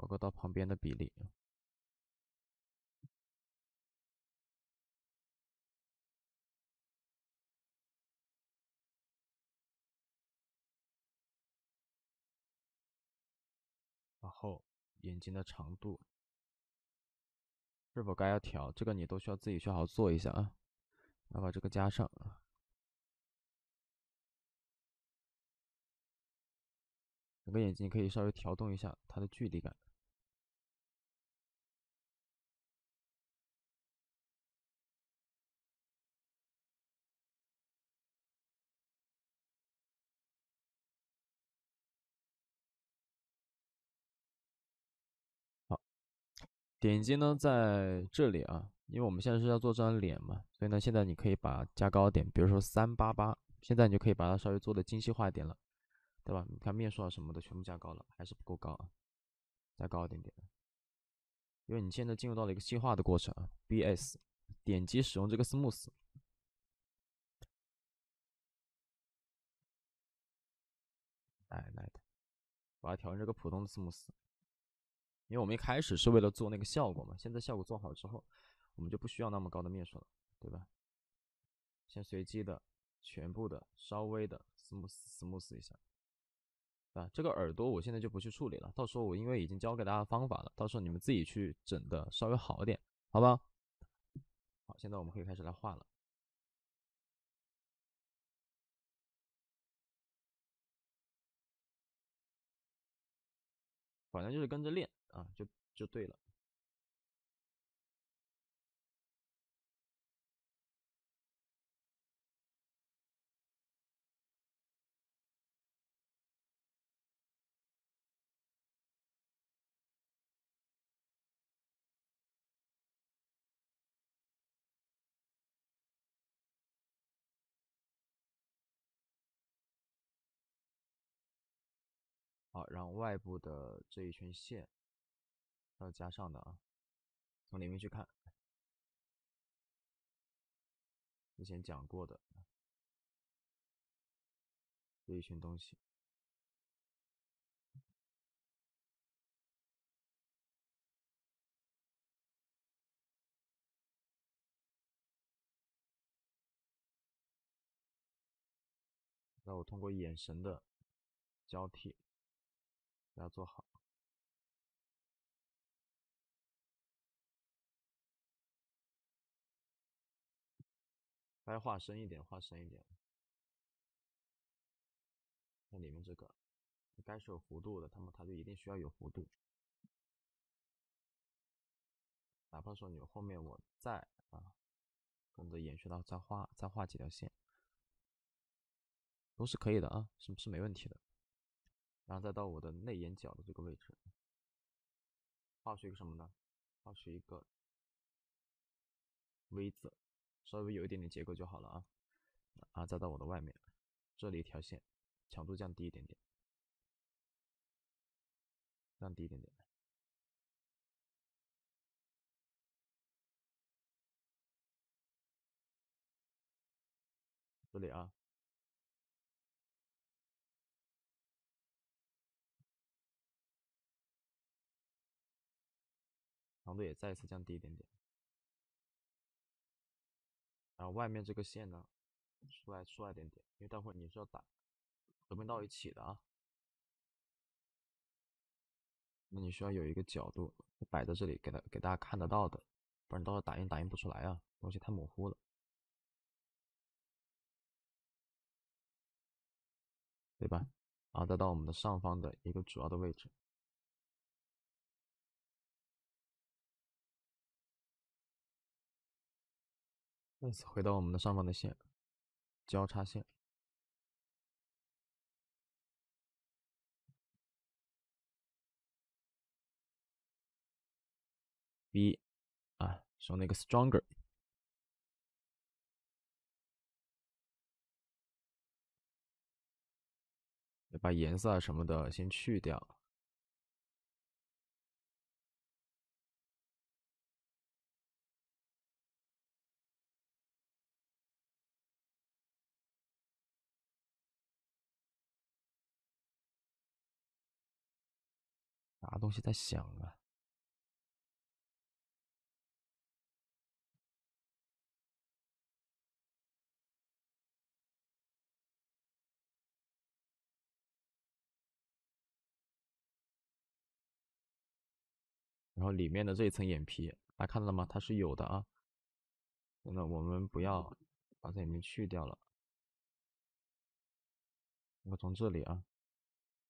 包括到旁边的比例，然后眼睛的长度是否该要调，这个你都需要自己去好好做一下啊。要把这个加上。 整个眼睛可以稍微调动一下它的距离感。好，点击呢在这里啊，因为我们现在是要做这张脸嘛，所以呢现在你可以把加高点，比如说388，现在你就可以把它稍微做的精细化一点了。 对吧？你看面数啊什么的全部加高了，还是不够高啊，加高一点点。因为你现在进入到了一个细化的过程啊。BS 点击使用这个 Smooth， 来的，把它调成这个普通的 Smooth， 因为我们一开始是为了做那个效果嘛，现在效果做好之后，我们就不需要那么高的面数了，对吧？先随机的、全部的、稍微的 Smooth 一下。 啊，这个耳朵我现在就不去处理了，到时候我因为已经教给大家方法了，到时候你们自己去整的稍微好一点，好吧？好，现在我们可以开始来画了。反正就是跟着练啊，就对了。 好，让外部的这一圈线还有加上的啊，从里面去看之前讲过的这一群东西。 那我通过眼神的交替，给它做好。来画深一点，画深一点。看里面这个，该是有弧度的，那么它就一定需要有弧度。哪怕说你后面我再跟着延续到再画几条线。 都是可以的啊，是没问题的。然后再到我的内眼角的这个位置，画出一个什么呢？画出一个 V 字，稍微有一点点结构就好了啊。再到我的外面，这里一条线，强度降低一点点，降低一点点。这里啊。 强度也再一次降低一点点，然后外面这个线呢，出来一点点，因为待会你是要打合并到一起的啊，那你需要有一个角度摆在这里，给大家看得到的，不然到时候打印不出来啊，东西太模糊了，对吧？然后再到我们的上方的一个主要的位置。 再次回到我们的上方的线，交叉线，B，使用那个 stronger， 把颜色什么的先去掉。 啥东西在响啊？然后里面的这一层眼皮，大家看到了吗？它是有的啊。那我们不要把这里面去掉了。我从这里啊，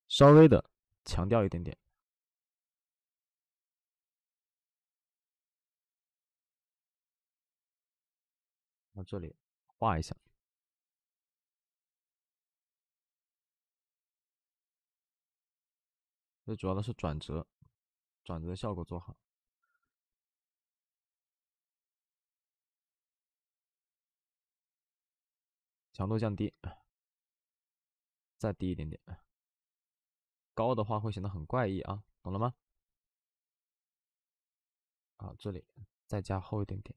稍微的强调一点点。 到这里画一下，最主要的是转折效果做好。强度降低，再低一点点，高的话会显得很怪异啊，懂了吗？好，这里再加厚一点点。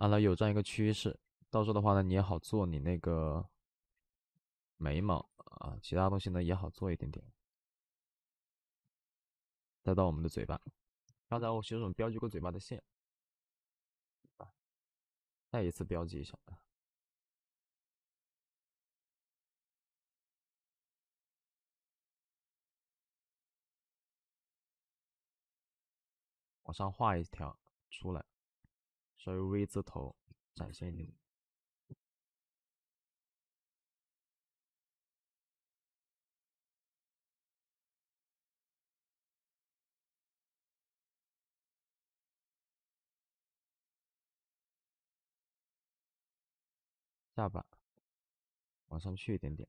那有这样一个趋势，到时候的话呢，你也好做你那个眉毛啊，其他东西呢也好做一点点。再到我们的嘴巴，刚才我其实我标记过嘴巴的线，再一次标记一下。往上画一条出来。 稍微 V 字头展现一点，下巴往上去一点点。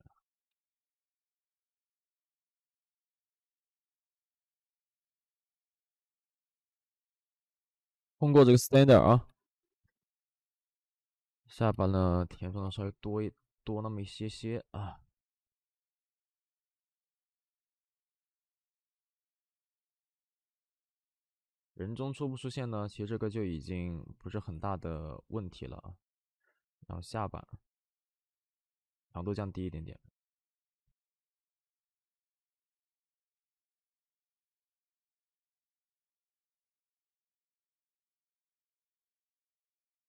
通过这个 standard 啊，下巴呢填充的稍微多那么一些些啊，人中出不出现呢，其实这个就已经不是很大的问题了。然后下板强度降低一点点。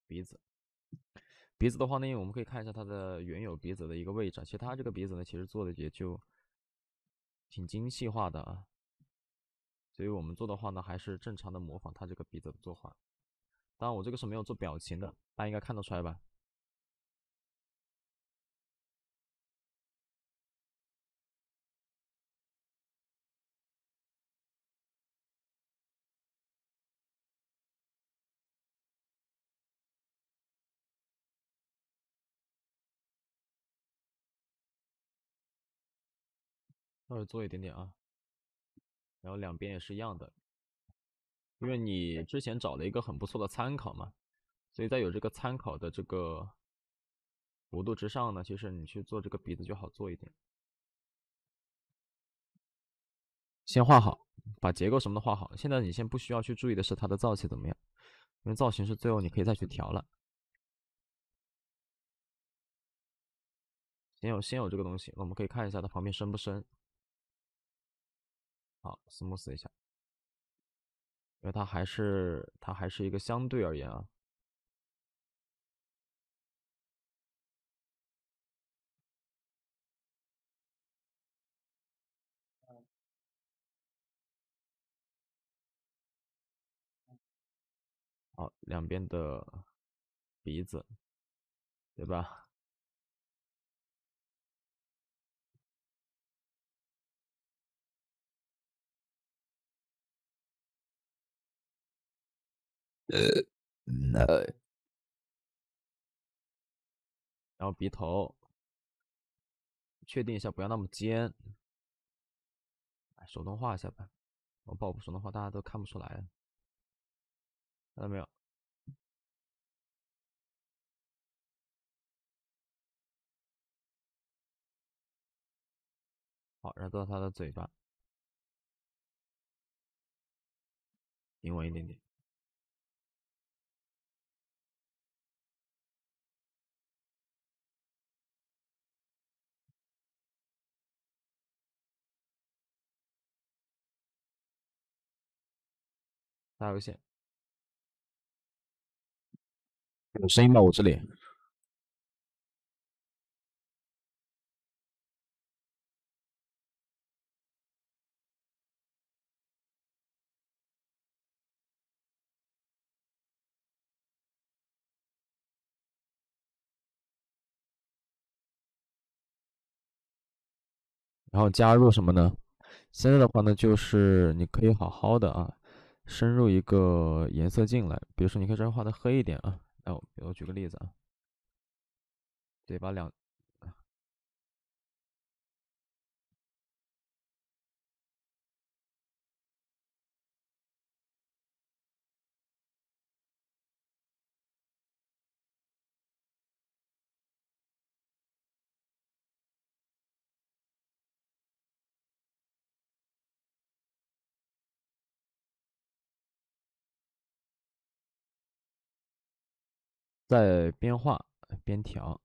鼻子，鼻子的话呢，我们可以看一下它的原有鼻子的一个位置。其实它这个鼻子呢，其实做的也就挺精细化的啊。 所以我们做的话呢，还是正常的模仿他这个鼻子的做法。当然，我这个是没有做表情的，大家应该看得出来吧？稍微做一点点啊。 然后两边也是一样的，因为你之前找了一个很不错的参考嘛，所以在有这个参考的这个幅度之上呢，其实你去做这个鼻子就好做一点。先画好，把结构什么的画好。现在你先不需要去注意的是它的造型怎么样，因为造型是最后你可以再去调了。先有这个东西，我们可以看一下它旁边深不深。 好 ，smooth 一下，因为它还是一个相对而言啊，好，两边的鼻子，对吧？ No， 然后鼻头，确定一下，不要那么尖。哎，手动画一下吧，我把我手动画大家都看不出来，看到没有？好，然后到他的嘴巴，平稳一点点。 打游戏，有声音吗？我这里。然后加入什么呢？现在的话呢，就是你可以好好的啊。 深入一个颜色进来，比如说你可以稍微画的黑一点啊。那我举个例子啊，嘴巴两，在边画边调，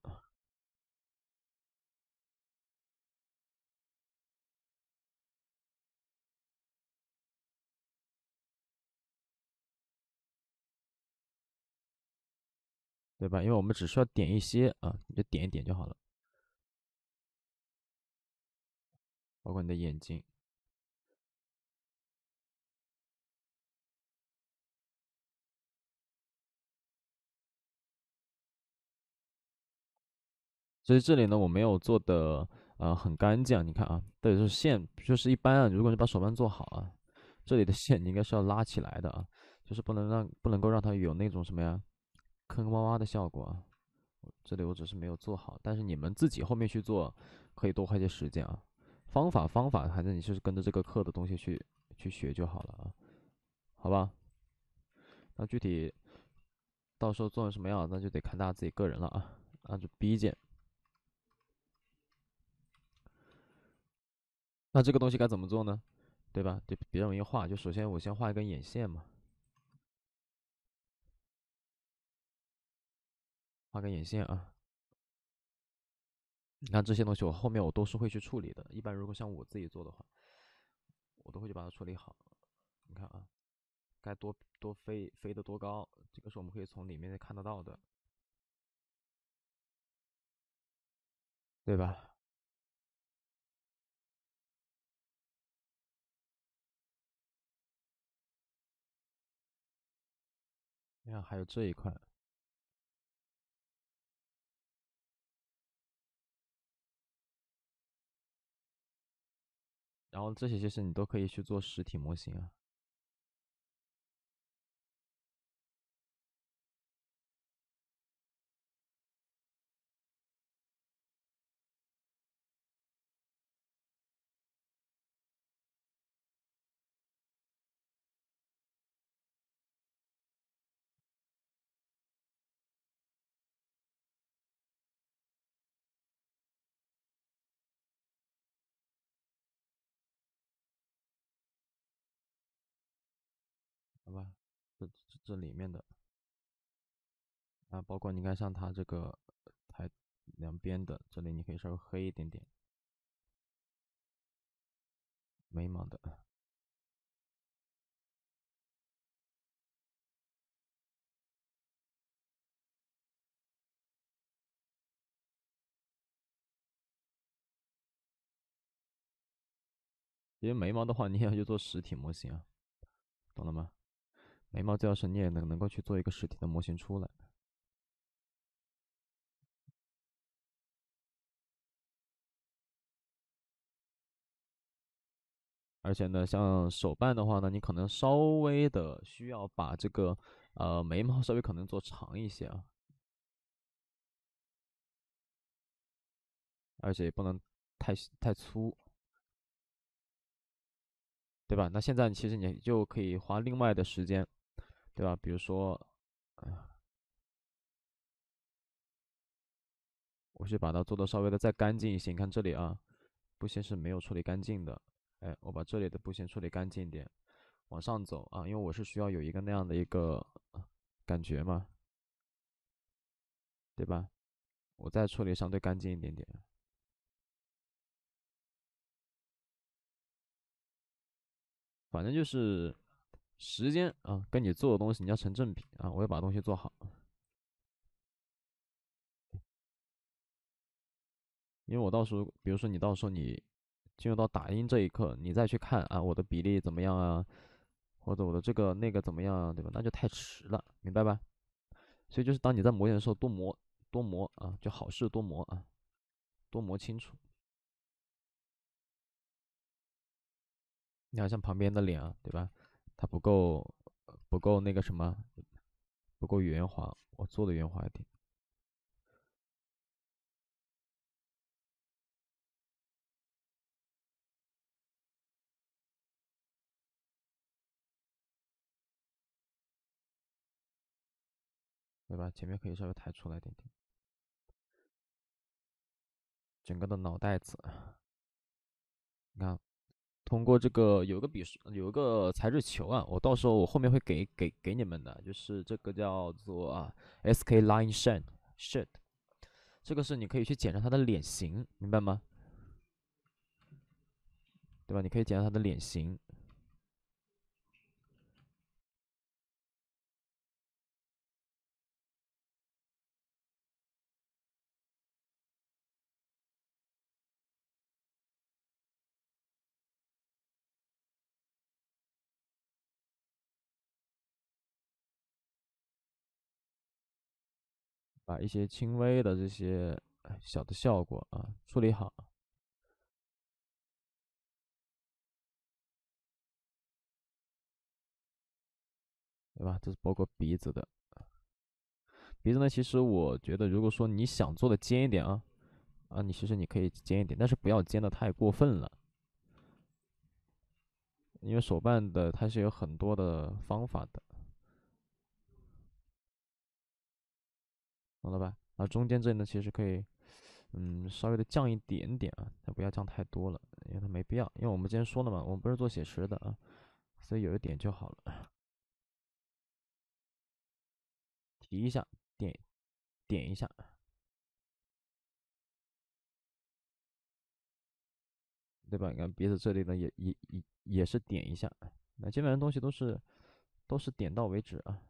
对吧？因为我们只需要点一些啊，你就点一点就好了，包括你的眼睛。 所以这里呢，我没有做的很干净，你看啊，这里是线，就是一般啊，如果你把手办做好啊，这里的线你应该是要拉起来的啊，就是不能够让它有那种什么呀，坑洼洼的效果啊。这里我只是没有做好，但是你们自己后面去做，可以多花些时间啊。方法，反正你就是跟着这个课的东西去学就好了啊，好吧？那具体到时候做成什么样，那就得看大家自己个人了啊，那就B键。 那这个东西该怎么做呢？对吧？就比较容易画，就首先我先画一根眼线嘛，画个眼线啊。你看这些东西，我后面我都是会去处理的。一般如果像我自己做的话，我都会去把它处理好。你看啊，该多飞得多高，这个是我们可以从里面看得到的，对吧？ 你看，还有这一块，然后这些其实你都可以去做实体模型啊。好吧，这里面的啊，包括你看像它这个台两边的，这里你可以稍微黑一点点，眉毛的，因为眉毛的话，你也要去做实体模型啊，懂了吗？ 眉毛这要是你也能够去做一个实体的模型出来，而且呢，像手办的话呢，你可能稍微的需要把这个眉毛稍微可能做长一些啊，而且也不能太粗。 对吧？那现在其实你就可以花另外的时间，对吧？比如说，我去把它做的稍微的再干净一些。你看这里啊，布线是没有处理干净的。哎，我把这里的布线处理干净一点，往上走啊，因为我是需要有一个那样的一个感觉嘛，对吧？我再处理相对干净一点点。 反正就是时间啊，跟你做的东西你要成正比啊，我要把东西做好。因为我到时候，比如说你到时候你进入到打印这一刻，你再去看啊，我的比例怎么样啊，或者我的这个那个怎么样啊，对吧？那就太迟了，明白吧？所以就是当你在磨练的时候，多磨啊，就好事多磨啊，多磨清楚。 你看，像旁边的脸啊，对吧？它不够那个什么，不够圆滑。我做的圆滑一点。对吧？前面可以稍微抬出来一点点。整个的脑袋子，你看。 通过这个有一个材质球啊，我到时候我后面会给你们的，就是这个叫做啊 SK Line Shade， 这个是你可以去检查它的脸型，明白吗？对吧？你可以检查它的脸型。把一些轻微的这些小的效果啊处理好，对吧？这是包括鼻子的。鼻子呢，其实我觉得，如果说你想做的尖一点啊，你其实你可以尖一点，但是不要尖的太过分了，因为手办的它是有很多的方法的。 懂了吧？啊，中间这里呢，其实可以，稍微的降一点点啊，但不要降太多了，因为它没必要。因为我们之前说了嘛，我们不是做写实的啊，所以有一点就好了，提一下，点点一下。对吧？你看鼻子这里呢，也是点一下。那基本上东西都是点到为止啊。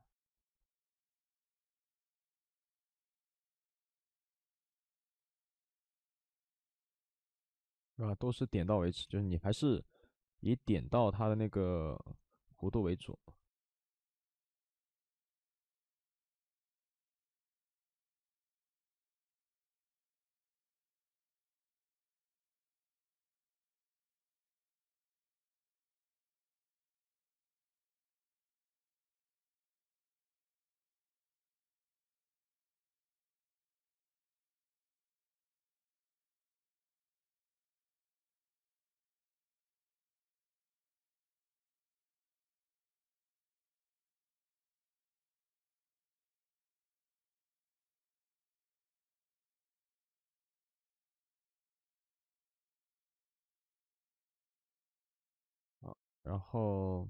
啊，都是点到为止，就是你还是以点到它的那个弧度为主。然后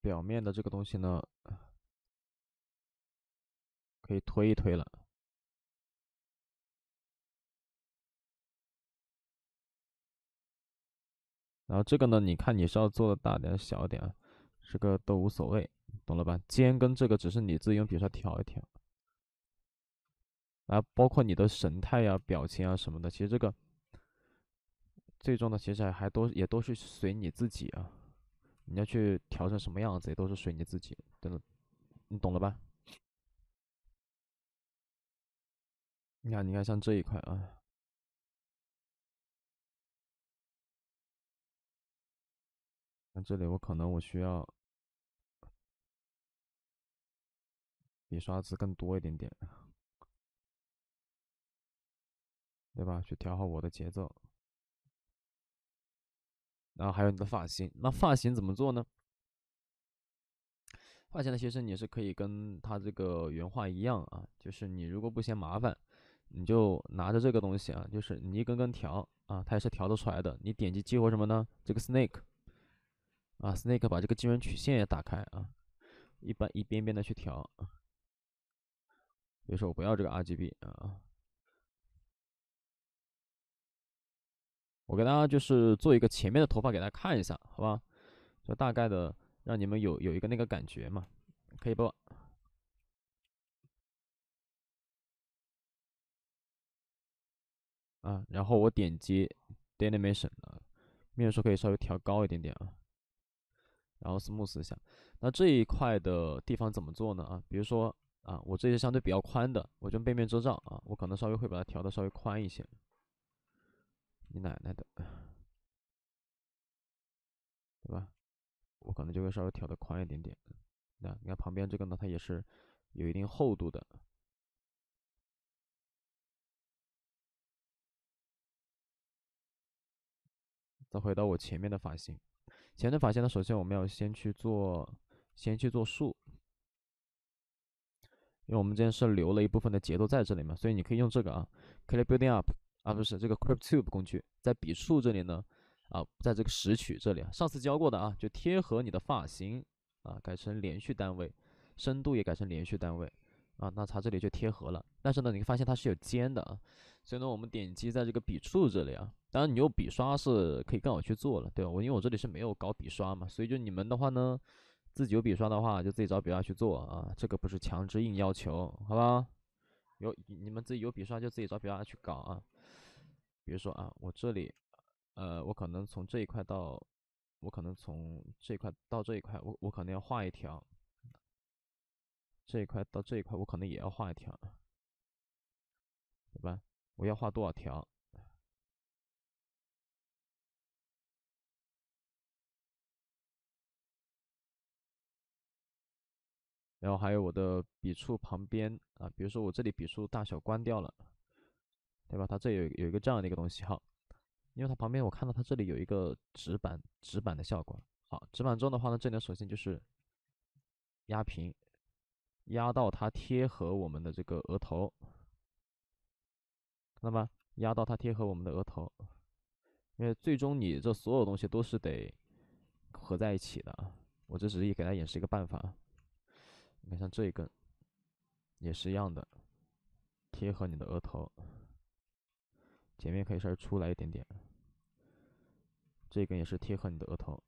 表面的这个东西呢，可以推一推了。然后这个呢，你看你是要做的大点小点啊，这个都无所谓，懂了吧？尖跟这个只是你自己用笔刷调一调，啊，包括你的神态呀、表情啊什么的，其实这个。 最终的其实还也都是随你自己啊，你要去调成什么样子也都是随你自己，对了，你懂了吧？你看像这一块啊，那这里可能需要笔刷子更多一点点，对吧？去调好我的节奏。 然后还有你的发型，那发型怎么做呢？发型呢，其实你是可以跟它这个原画一样啊，就是你如果不嫌麻烦，你就拿着这个东西啊，就是你一根根调啊，它也是调得出来的。你点击激活什么呢？这个 snake 啊 ，snake 把这个激源曲线也打开啊，一遍遍的去调。比如说我不要这个 RGB 啊。 我给大家就是做一个前面的头发给大家看一下，好吧？就大概的让你们有一个那个感觉嘛，可以不？啊，然后我点击 Denimation 啊，面数可以稍微调高一点点啊，然后smooth 一下。那这一块的地方怎么做呢？啊，比如说啊，我这些相对比较宽的，我就背面遮罩啊，我可能稍微会把它调的稍微宽一些。 你奶奶的，对吧？我可能就会稍微调的宽一点点。那你看旁边这个呢，它也是有一定厚度的。再回到我前面的发型，前面的发型呢，首先我们要先去做束，因为我们之前是留了一部分的节奏在这里嘛，所以你可以用这个啊 ，Clip Building Up。 啊，不是这个 Clip Tube 工具，在笔触这里呢，啊，在这个拾取这里，上次教过的啊，就贴合你的发型啊，改成连续单位，深度也改成连续单位啊，那它这里就贴合了。但是呢，你会发现它是有尖的啊，所以呢，我们点击在这个笔触这里啊，当然你用笔刷是可以更好去做了，对吧？因为我这里是没有搞笔刷嘛，所以就你们的话呢，自己有笔刷的话，就自己找笔刷去做啊，这个不是强制硬要求，好吧？你们自己有笔刷就自己找笔刷去搞啊。 比如说啊，我这里，我可能从这一块到这一块，我可能要画一条，这一块到这一块，我可能也要画一条，对吧？我要画多少条？然后还有我的笔触旁边啊，比如说我这里笔触大小关掉了。 对吧？它这有一个这样的一个东西，好，因为它旁边我看到它这里有一个纸板的效果，好，纸板中的话呢，这里首先就是压平，压到它贴合我们的这个额头，看到吗？压到它贴合我们的额头，因为最终你这所有东西都是得合在一起的啊。我这只是给大家演示一个办法，你看像这一根也是一样的，贴合你的额头，前面可以稍微出来一点点，这个也是贴合你的额头，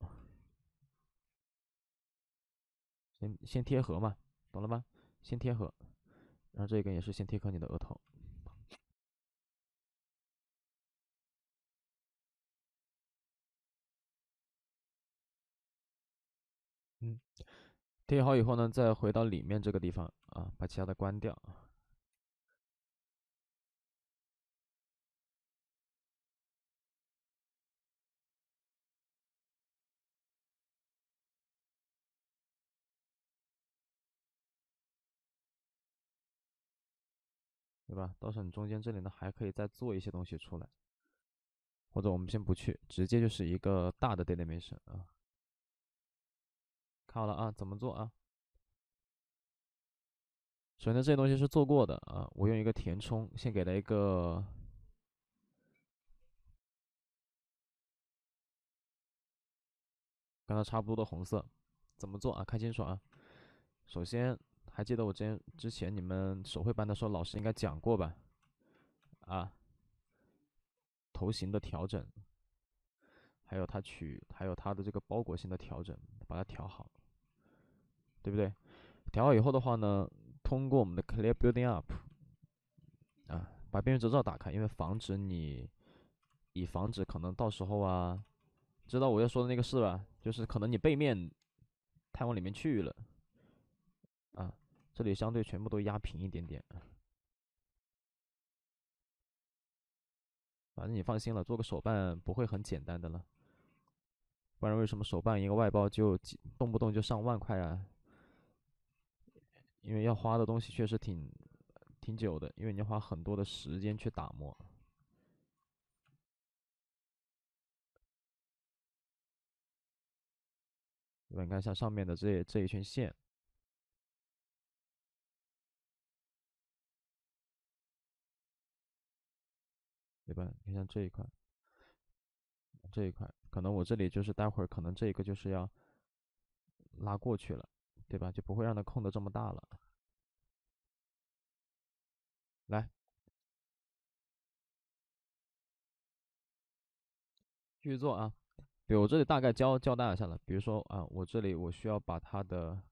先贴合嘛，懂了吗？先贴合，然后这个也是先贴合你的额头。 嗯，贴好以后呢，再回到里面这个地方啊，把其他的关掉。对吧？到时候你中间这里呢，还可以再做一些东西出来，或者我们先不去，直接就是一个大的 delimation 啊。 看好了啊，怎么做啊？首先，这些东西是做过的啊。我用一个填充，先给它一个跟它差不多的红色。怎么做啊？看清楚啊。首先，还记得我之前你们手绘班的时候，老师应该讲过吧？啊，头型的调整。 还有它的这个包裹性的调整，把它调好，对不对？调好以后的话呢，通过我们的 Clear Building Up 啊，把边缘折罩打开，因为以防止可能到时候啊，知道我要说的那个事吧，就是可能你背面太往里面去了啊，这里相对全部都压平一点点。 反正你放心了，做个手办不会很简单的了，不然为什么手办一个外包就动不动就上万块啊？因为要花的东西确实挺久的，因为你要花很多的时间去打磨。对吧？你看像上面的这一圈线。 对吧？你看这一块，可能我这里就是待会儿可能这个就是要拉过去了，对吧？就不会让它空的这么大了。来，继续做啊。对，我这里大概教大家一下了。比如说啊，我这里我需要把它的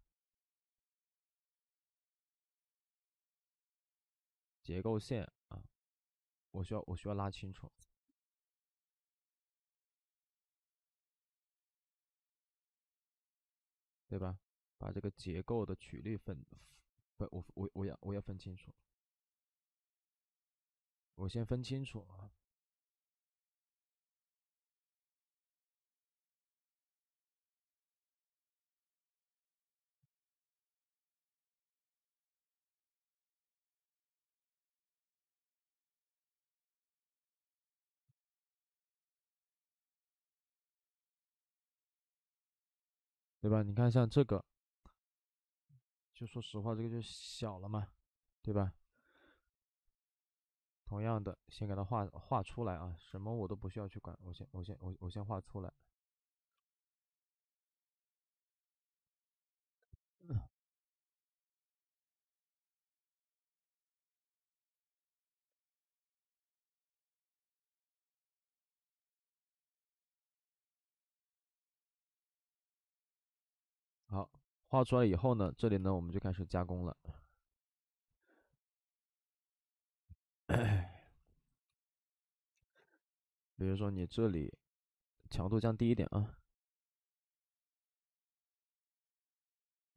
结构线啊。 我需要拉清楚，对吧？把这个结构的曲率我要分清楚。我先分清楚啊。对吧？你看，像这个，就说实话，这个就小了嘛，对吧？同样的，先给它画出来啊，什么我都不需要去管，我先画出来。好，画出来以后呢，这里呢我们就开始加工了。比如说你这里强度降低一点啊，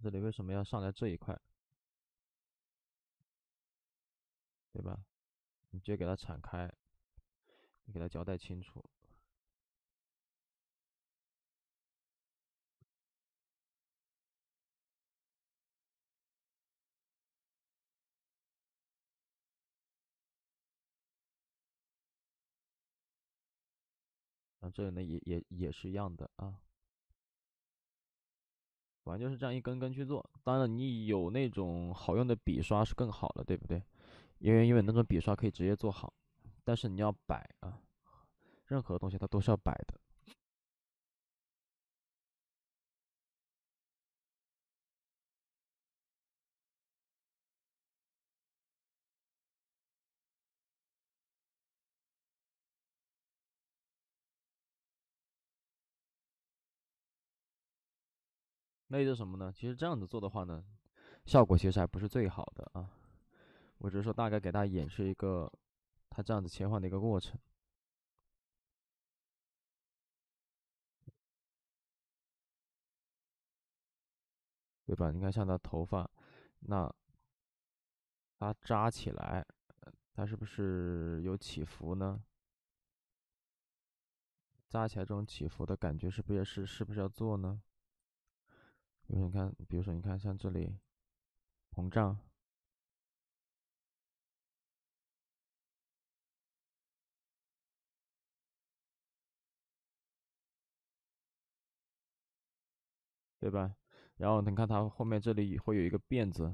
这里为什么要上来这一块？对吧？你直接给它铲开，你给它交代清楚。 这里呢也是一样的啊，反正就是这样一根根去做。当然，你有那种好用的笔刷是更好了，对不对？因为那种笔刷可以直接做好，但是你要摆啊，任何东西它都是要摆的。那也就是什么呢？其实这样子做的话呢，效果其实还不是最好的啊。我只是说大概给大家演示一个它这样子切换的一个过程。对吧？你看，像它头发，那它扎起来，它是不是有起伏呢？扎起来这种起伏的感觉，是不是要做呢？比如说你看，像这里膨胀，对吧？然后你看它后面这里会有一个辫子，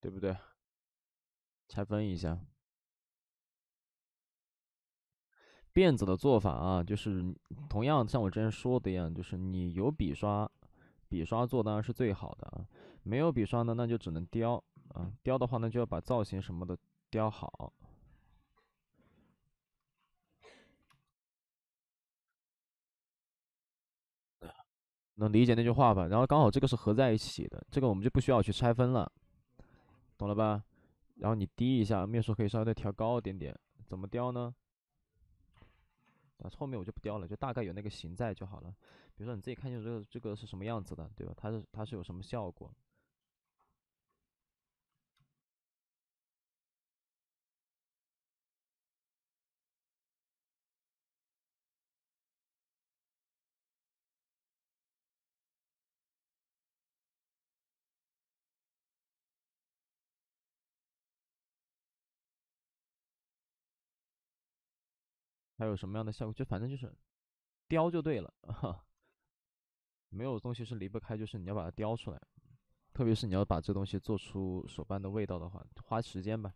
对不对？拆分一下辫子的做法啊，就是同样像我之前说的一样，就是你有笔刷，笔刷做当然是最好的啊。没有笔刷呢，那就只能雕。啊，雕的话呢，就要把造型什么的雕好。能理解那句话吧？然后刚好这个是合在一起的，这个我们就不需要去拆分了，懂了吧？然后你滴一下，面数可以稍微再调高一点点。怎么雕呢？啊，后面我就不雕了，就大概有那个形在就好了。比如说你自己看清楚这个是什么样子的，对吧？它是有什么效果？还有什么样的效果？就反正就是雕就对了啊，没有东西是离不开，就是你要把它雕出来，特别是你要把这东西做出手办的味道的话，花时间吧。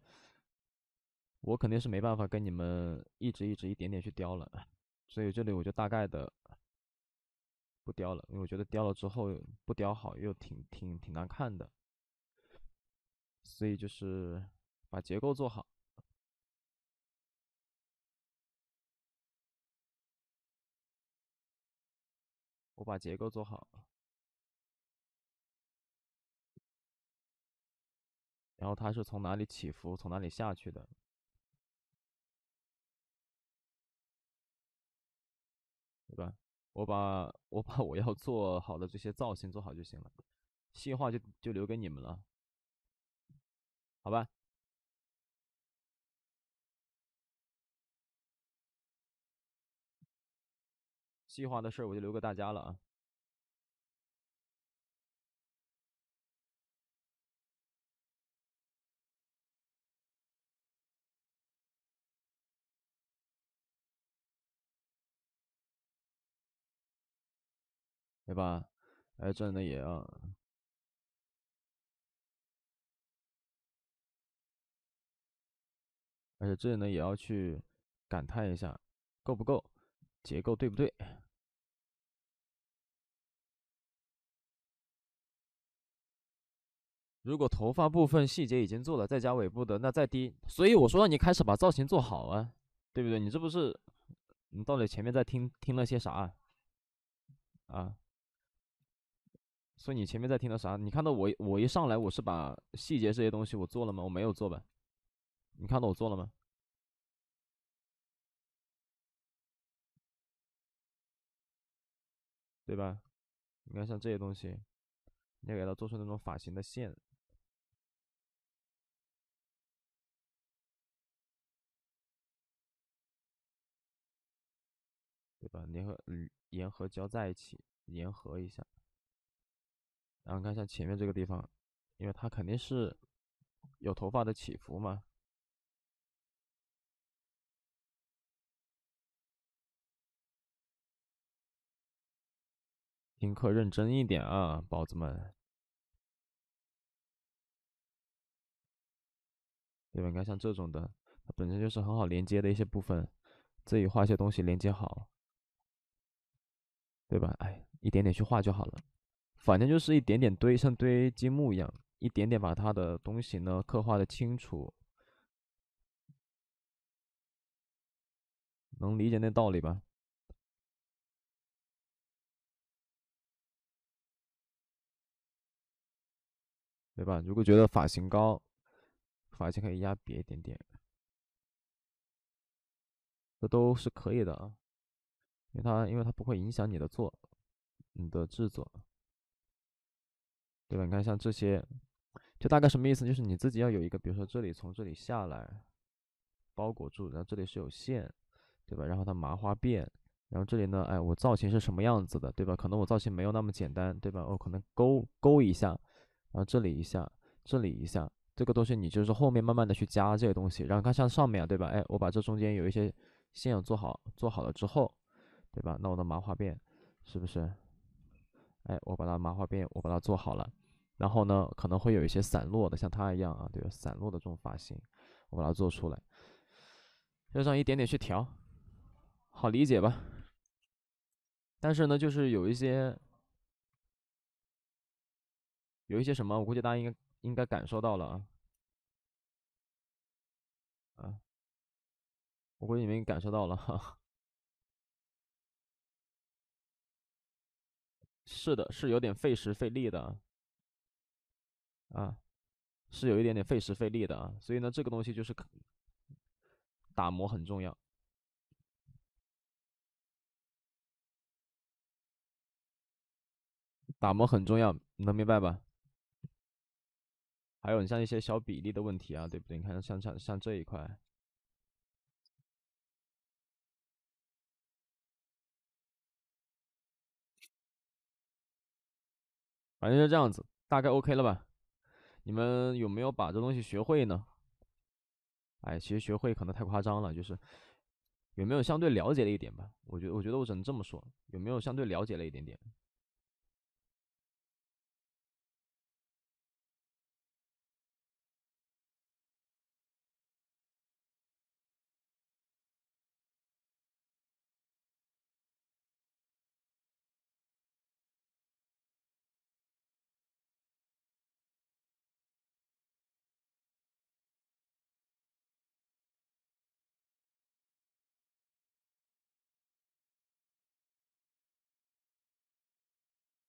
我肯定是没办法跟你们一直一点点去雕了，所以这里我就大概的不雕了，因为我觉得雕了之后不雕好又挺难看的，所以就是把结构做好。我把结构做好，然后它是从哪里起伏，从哪里下去的。对吧？我把我要做好的这些造型做好就行了，细化就留给你们了，好吧？计划的事我就留给大家了啊。对吧？哎，真的也要。而且这呢也要去感叹一下，够不够？结构对不对？如果头发部分细节已经做了，再加尾部的，那再低。所以我说让你开始把造型做好啊，对不对？你这不是，你到底前面在听了些啥啊？所以你前面在听了啥？你看到我一上来我是把细节这些东西我做了吗？我没有做吧？你看到我做了吗？对吧？你看像这些东西，你要给它做出那种发型的线。对吧？粘合交在一起，粘合一下。然后看像前面这个地方，因为它肯定是有头发的起伏嘛。听课认真一点啊，宝子们。对吧？你看像这种的，它本身就是很好连接的一些部分，自己画一些东西连接好。对吧？哎，一点点去画就好了，反正就是一点点堆，像堆积木一样，一点点把他的东西呢刻画的清楚，能理解那道理吧？对吧？如果觉得发型高，发型可以压扁一点点，这都是可以的啊，因为它不会影响你的制作。 对吧？你看，像这些，就大概什么意思？就是你自己要有一个，比如说这里从这里下来，包裹住，然后这里是有线，对吧？然后它麻花辫，然后这里呢，哎，我造型是什么样子的，对吧？可能我造型没有那么简单，对吧？我可能勾一下，然后这里一下，这里一下，这个东西你就是后面慢慢的去加这些东西。然后看像上面啊，对吧？哎，我把这中间有一些线做好了之后，对吧？那我的麻花辫是不是？ 哎，我把它做好了，然后呢，可能会有一些散落的，像它一样啊，对吧？散落的这种发型，我把它做出来，就这样一点点去调，好理解吧？但是呢，就是有一些什么，我估计大家应该感受到了啊，我估计你们感受到了哈。 是的，是有点费时费力的啊，是有一点点费时费力的啊，所以呢，这个东西就是打磨很重要。打磨很重要，能明白吧？还有你像一些小比例的问题啊，对不对？你看像这一块。 反正是这样子，大概 OK 了吧？你们有没有把这东西学会呢？哎，其实学会可能太夸张了，就是有没有相对了解了一点吧？我觉得我只能这么说，有没有相对了解了一点点？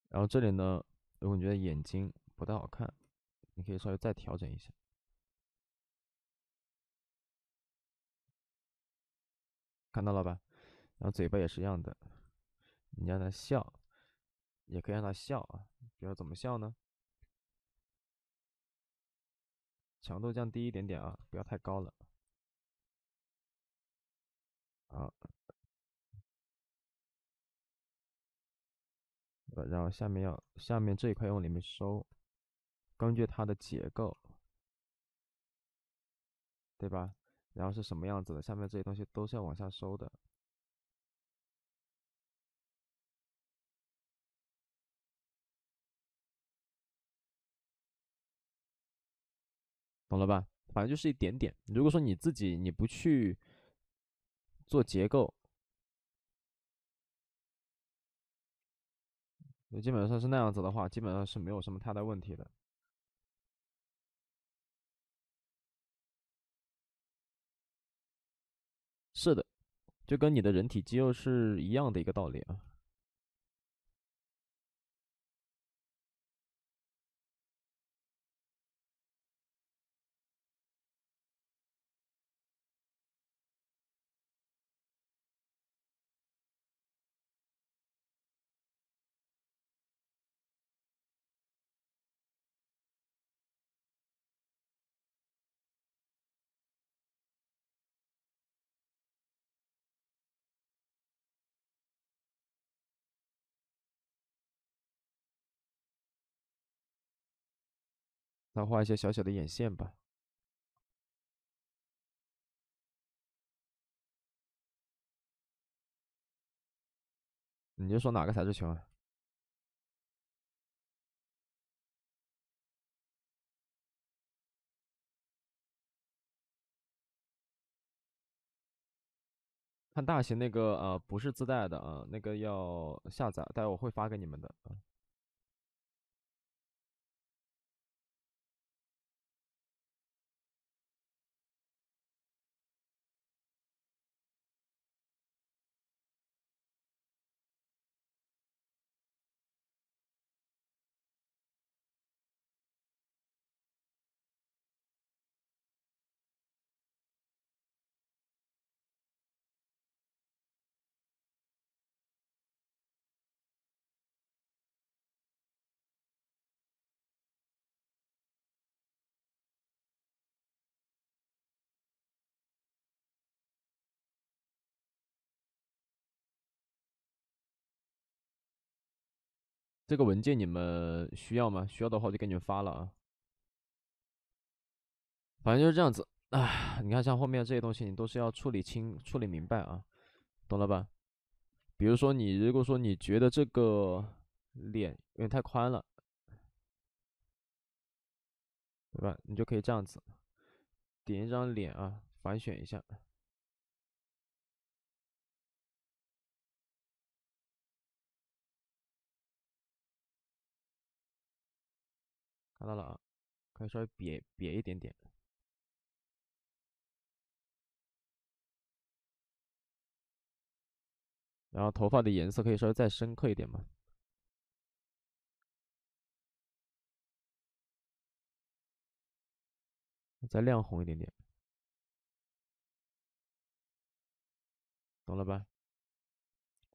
然后这里呢，如果你觉得眼睛不太好看，你可以稍微再调整一下。看到了吧？然后嘴巴也是一样的，你让他笑，也可以让他笑啊。比如怎么笑呢？强度降低一点点啊，不要太高了。好。 然后下面这一块用里面收，根据它的结构，对吧？然后是什么样子的，下面这些东西都是要往下收的。懂了吧？反正就是一点点。如果说你自己你不去做结构。 基本上是那样子的话，基本上是没有什么太大问题的。是的，就跟你的人体肌肉是一样的一个道理啊。再画一些小小的眼线吧。你就说哪个才是穷啊？看大型那个不是自带的啊，那个要下载，待会我会发给你们的啊。这个文件你们需要吗？需要的话我就给你们发了啊。反正就是这样子啊。你看像后面这些东西，你都是要处理清、处理明白啊，懂了吧？比如说你如果说你觉得这个脸有点太宽了，对吧？你就可以这样子，点一张脸啊，反选一下。 看到了啊，可以稍微瘪一点点。然后头发的颜色可以稍微再深刻一点嘛。再亮红一点点，懂了吧？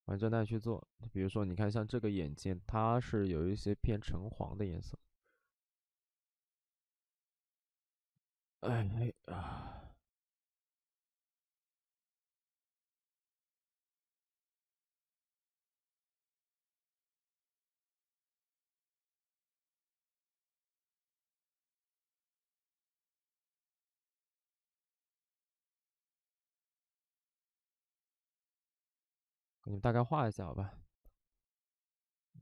反正那去做，比如说你看像这个眼睛，它是有一些偏橙黄的颜色。 哎啊！给你们大概画一下，好吧？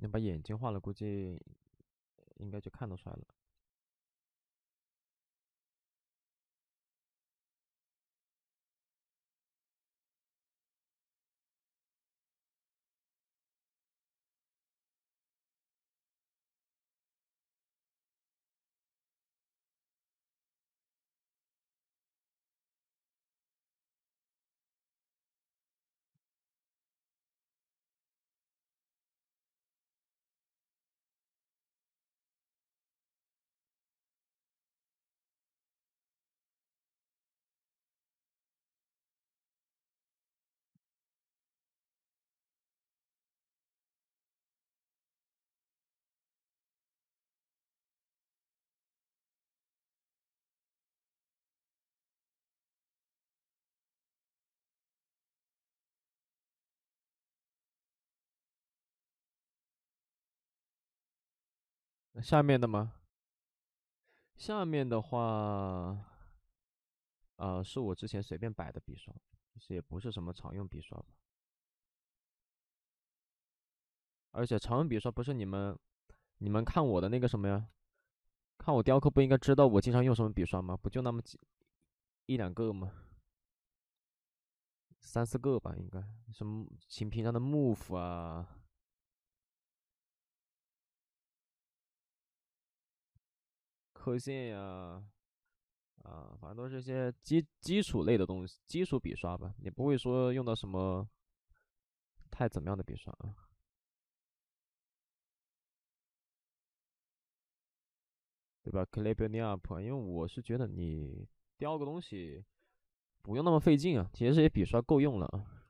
你把眼睛画了，估计应该就看得出来了。 下面的吗？下面的话，是我之前随便摆的笔刷，其实也不是什么常用笔刷吧。而且常用笔刷不是你们看我的那个什么呀？看我雕刻不应该知道我经常用什么笔刷吗？不就那么几一两个吗？3、4个吧，应该什么琴屏上的 Move 啊。 刻线呀，反正都是一些基础类的东西，基础笔刷吧，也不会说用到什么太怎么样的笔刷啊。对吧 ？Clay building up， 因为我是觉得你雕个东西不用那么费劲啊，其实这些笔刷够用了啊。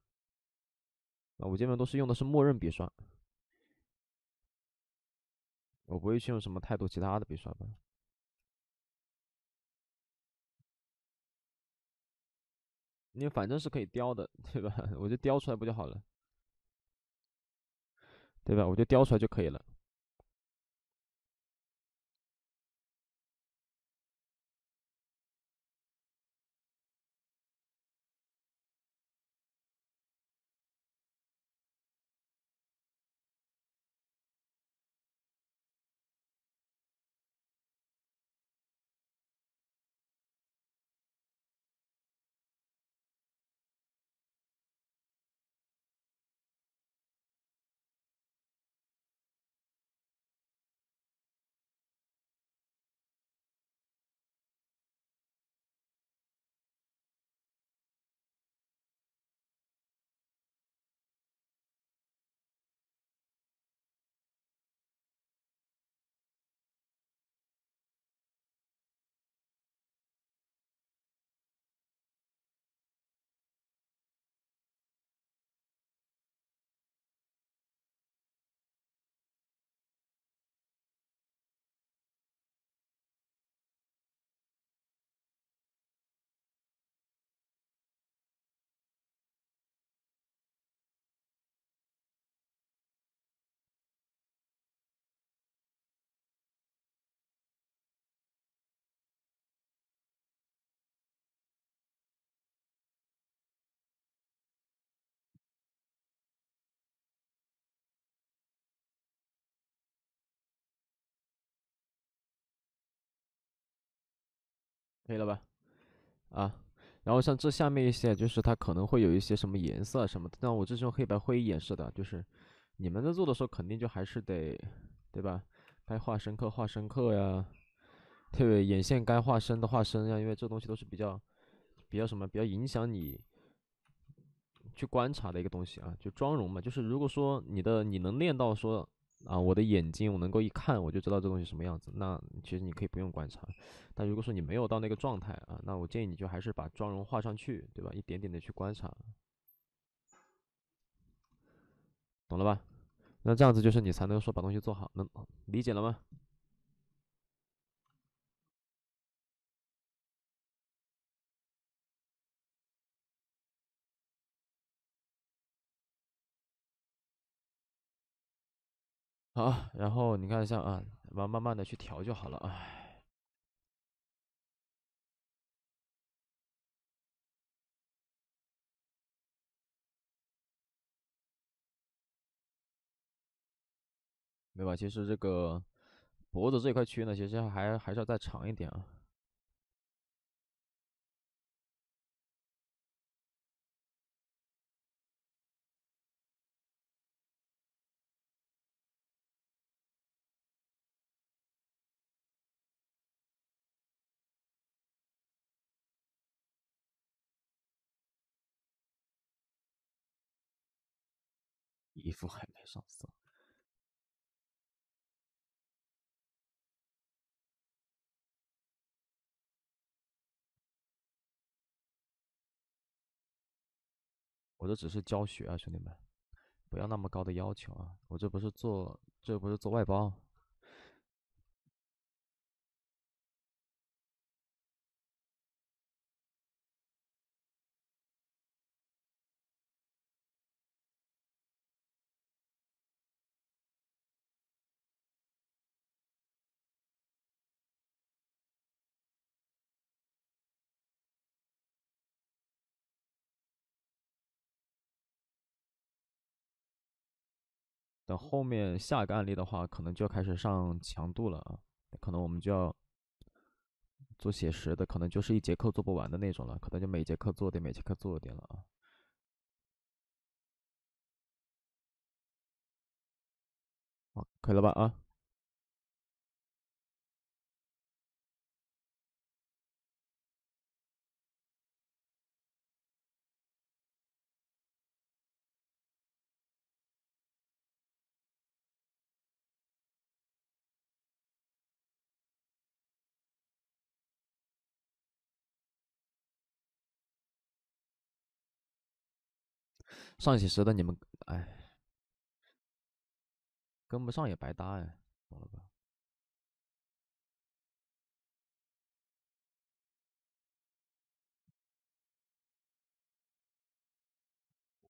啊，我基本上都是用的是默认笔刷，我不会去用什么太多其他的笔刷吧。 你反正是可以雕的，对吧？我就雕出来不就好了，对吧？我就雕出来就可以了。可以了吧？啊，然后像这下面一些，就是它可能会有一些什么颜色什么的，但我这是用黑白灰演示的，就是你们在做的时候肯定就还是得，对吧？该画深刻画深刻呀，对，眼线该画深的画深呀，因为这东西都是比较影响你去观察的一个东西啊，就妆容嘛，就是如果说你能练到说。 啊，我的眼睛我能够一看我就知道这东西什么样子，那其实你可以不用观察。但如果说你没有到那个状态啊，那我建议你就还是把妆容画上去，对吧？一点点的去观察，懂了吧？那这样子就是你才能说把东西做好，能理解了吗？好，然后你看一下啊，慢慢的去调就好了啊。对吧？其实这个脖子这块区呢，其实还是要再长一点啊。 衣服还没上色，我这只是教学啊，兄弟们，不要那么高的要求啊！我这不是做外包。 等后面下个案例的话，可能就要开始上强度了啊，可能我们就要做写实的，可能就是一节课做不完的那种了，可能就每节课做点，每节课做点了啊。好，可以了吧啊？ 上写实的你们，哎，跟不上也白搭哎，懂了吧？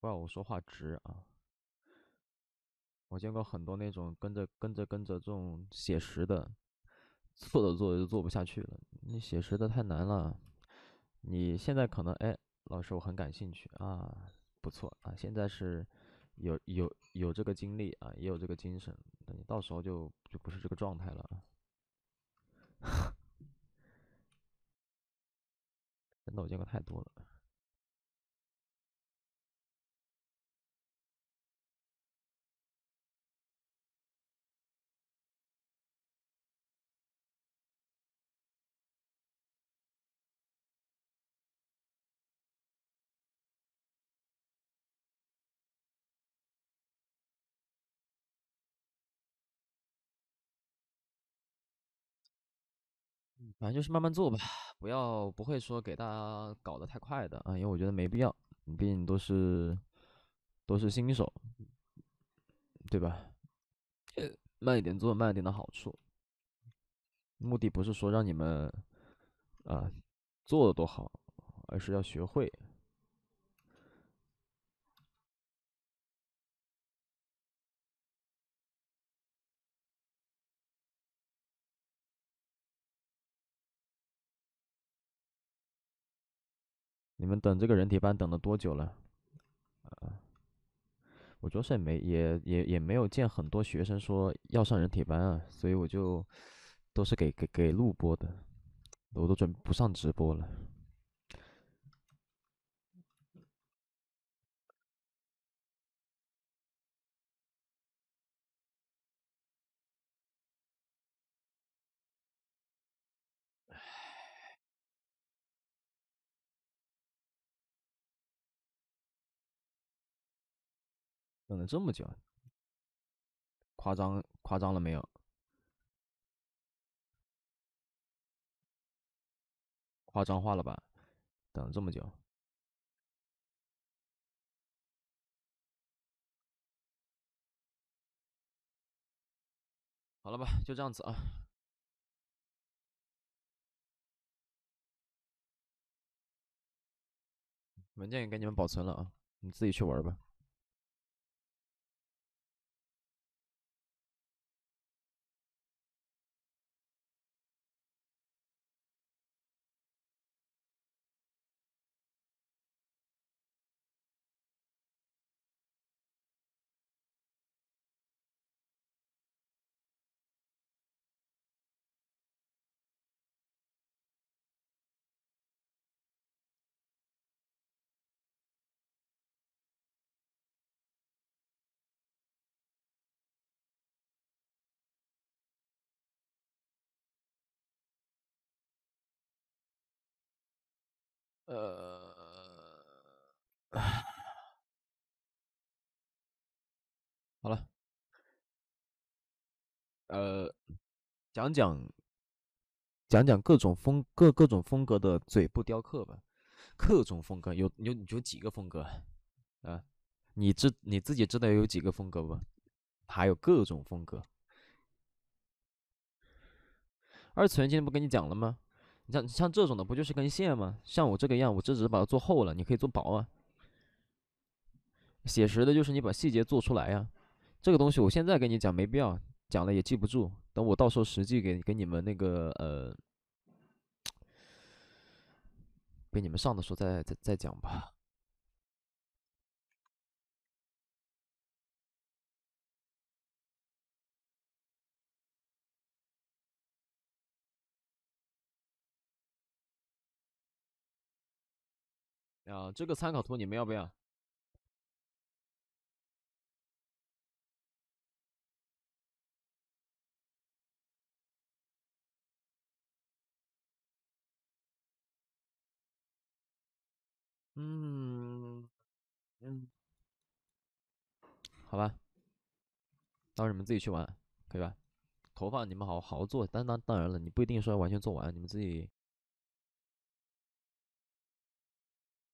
怪我说话直啊！我见过很多那种跟着这种写实的，做着做着就做不下去了。你写实的太难了，你现在可能哎，老师我很感兴趣啊。 不错啊，现在是有这个精力啊，也有这个精神，那你到时候就不是这个状态了啊。真的，我见过太多了。反正就是慢慢做吧，不会说给大家搞得太快的啊，因为我觉得没必要，毕竟都是新手，对吧？慢一点做，慢一点的好处。目的不是说让你们啊做的多好，而是要学会。 你们等这个人体班等了多久了？啊，我主要是也没有见很多学生说要上人体班啊，所以我就都是给录播的，我都准备不上直播了。等了这么久，夸张了没有？ 夸张化了吧？等了这么久，好了吧，就这样子啊。文件也给你们保存了啊，你们自己去玩吧。 好了，讲讲各种风格的嘴部雕刻吧，各种风格有几个风格啊？你自己知道有几个风格吧？还有各种风格。二次元今天不跟你讲了吗？ 你像这种的不就是根线吗？像我这个样，我这只是把它做厚了，你可以做薄啊。写实的就是你把细节做出来呀、啊。这个东西我现在跟你讲没必要，讲了也记不住。等我到时候实际给你们那个给你们上的时候再讲吧。啊，这个参考图你们要不要？好吧，到时候你们自己去玩，可以吧？头发你们好好做，但当然了，你不一定说要完全做完，你们自己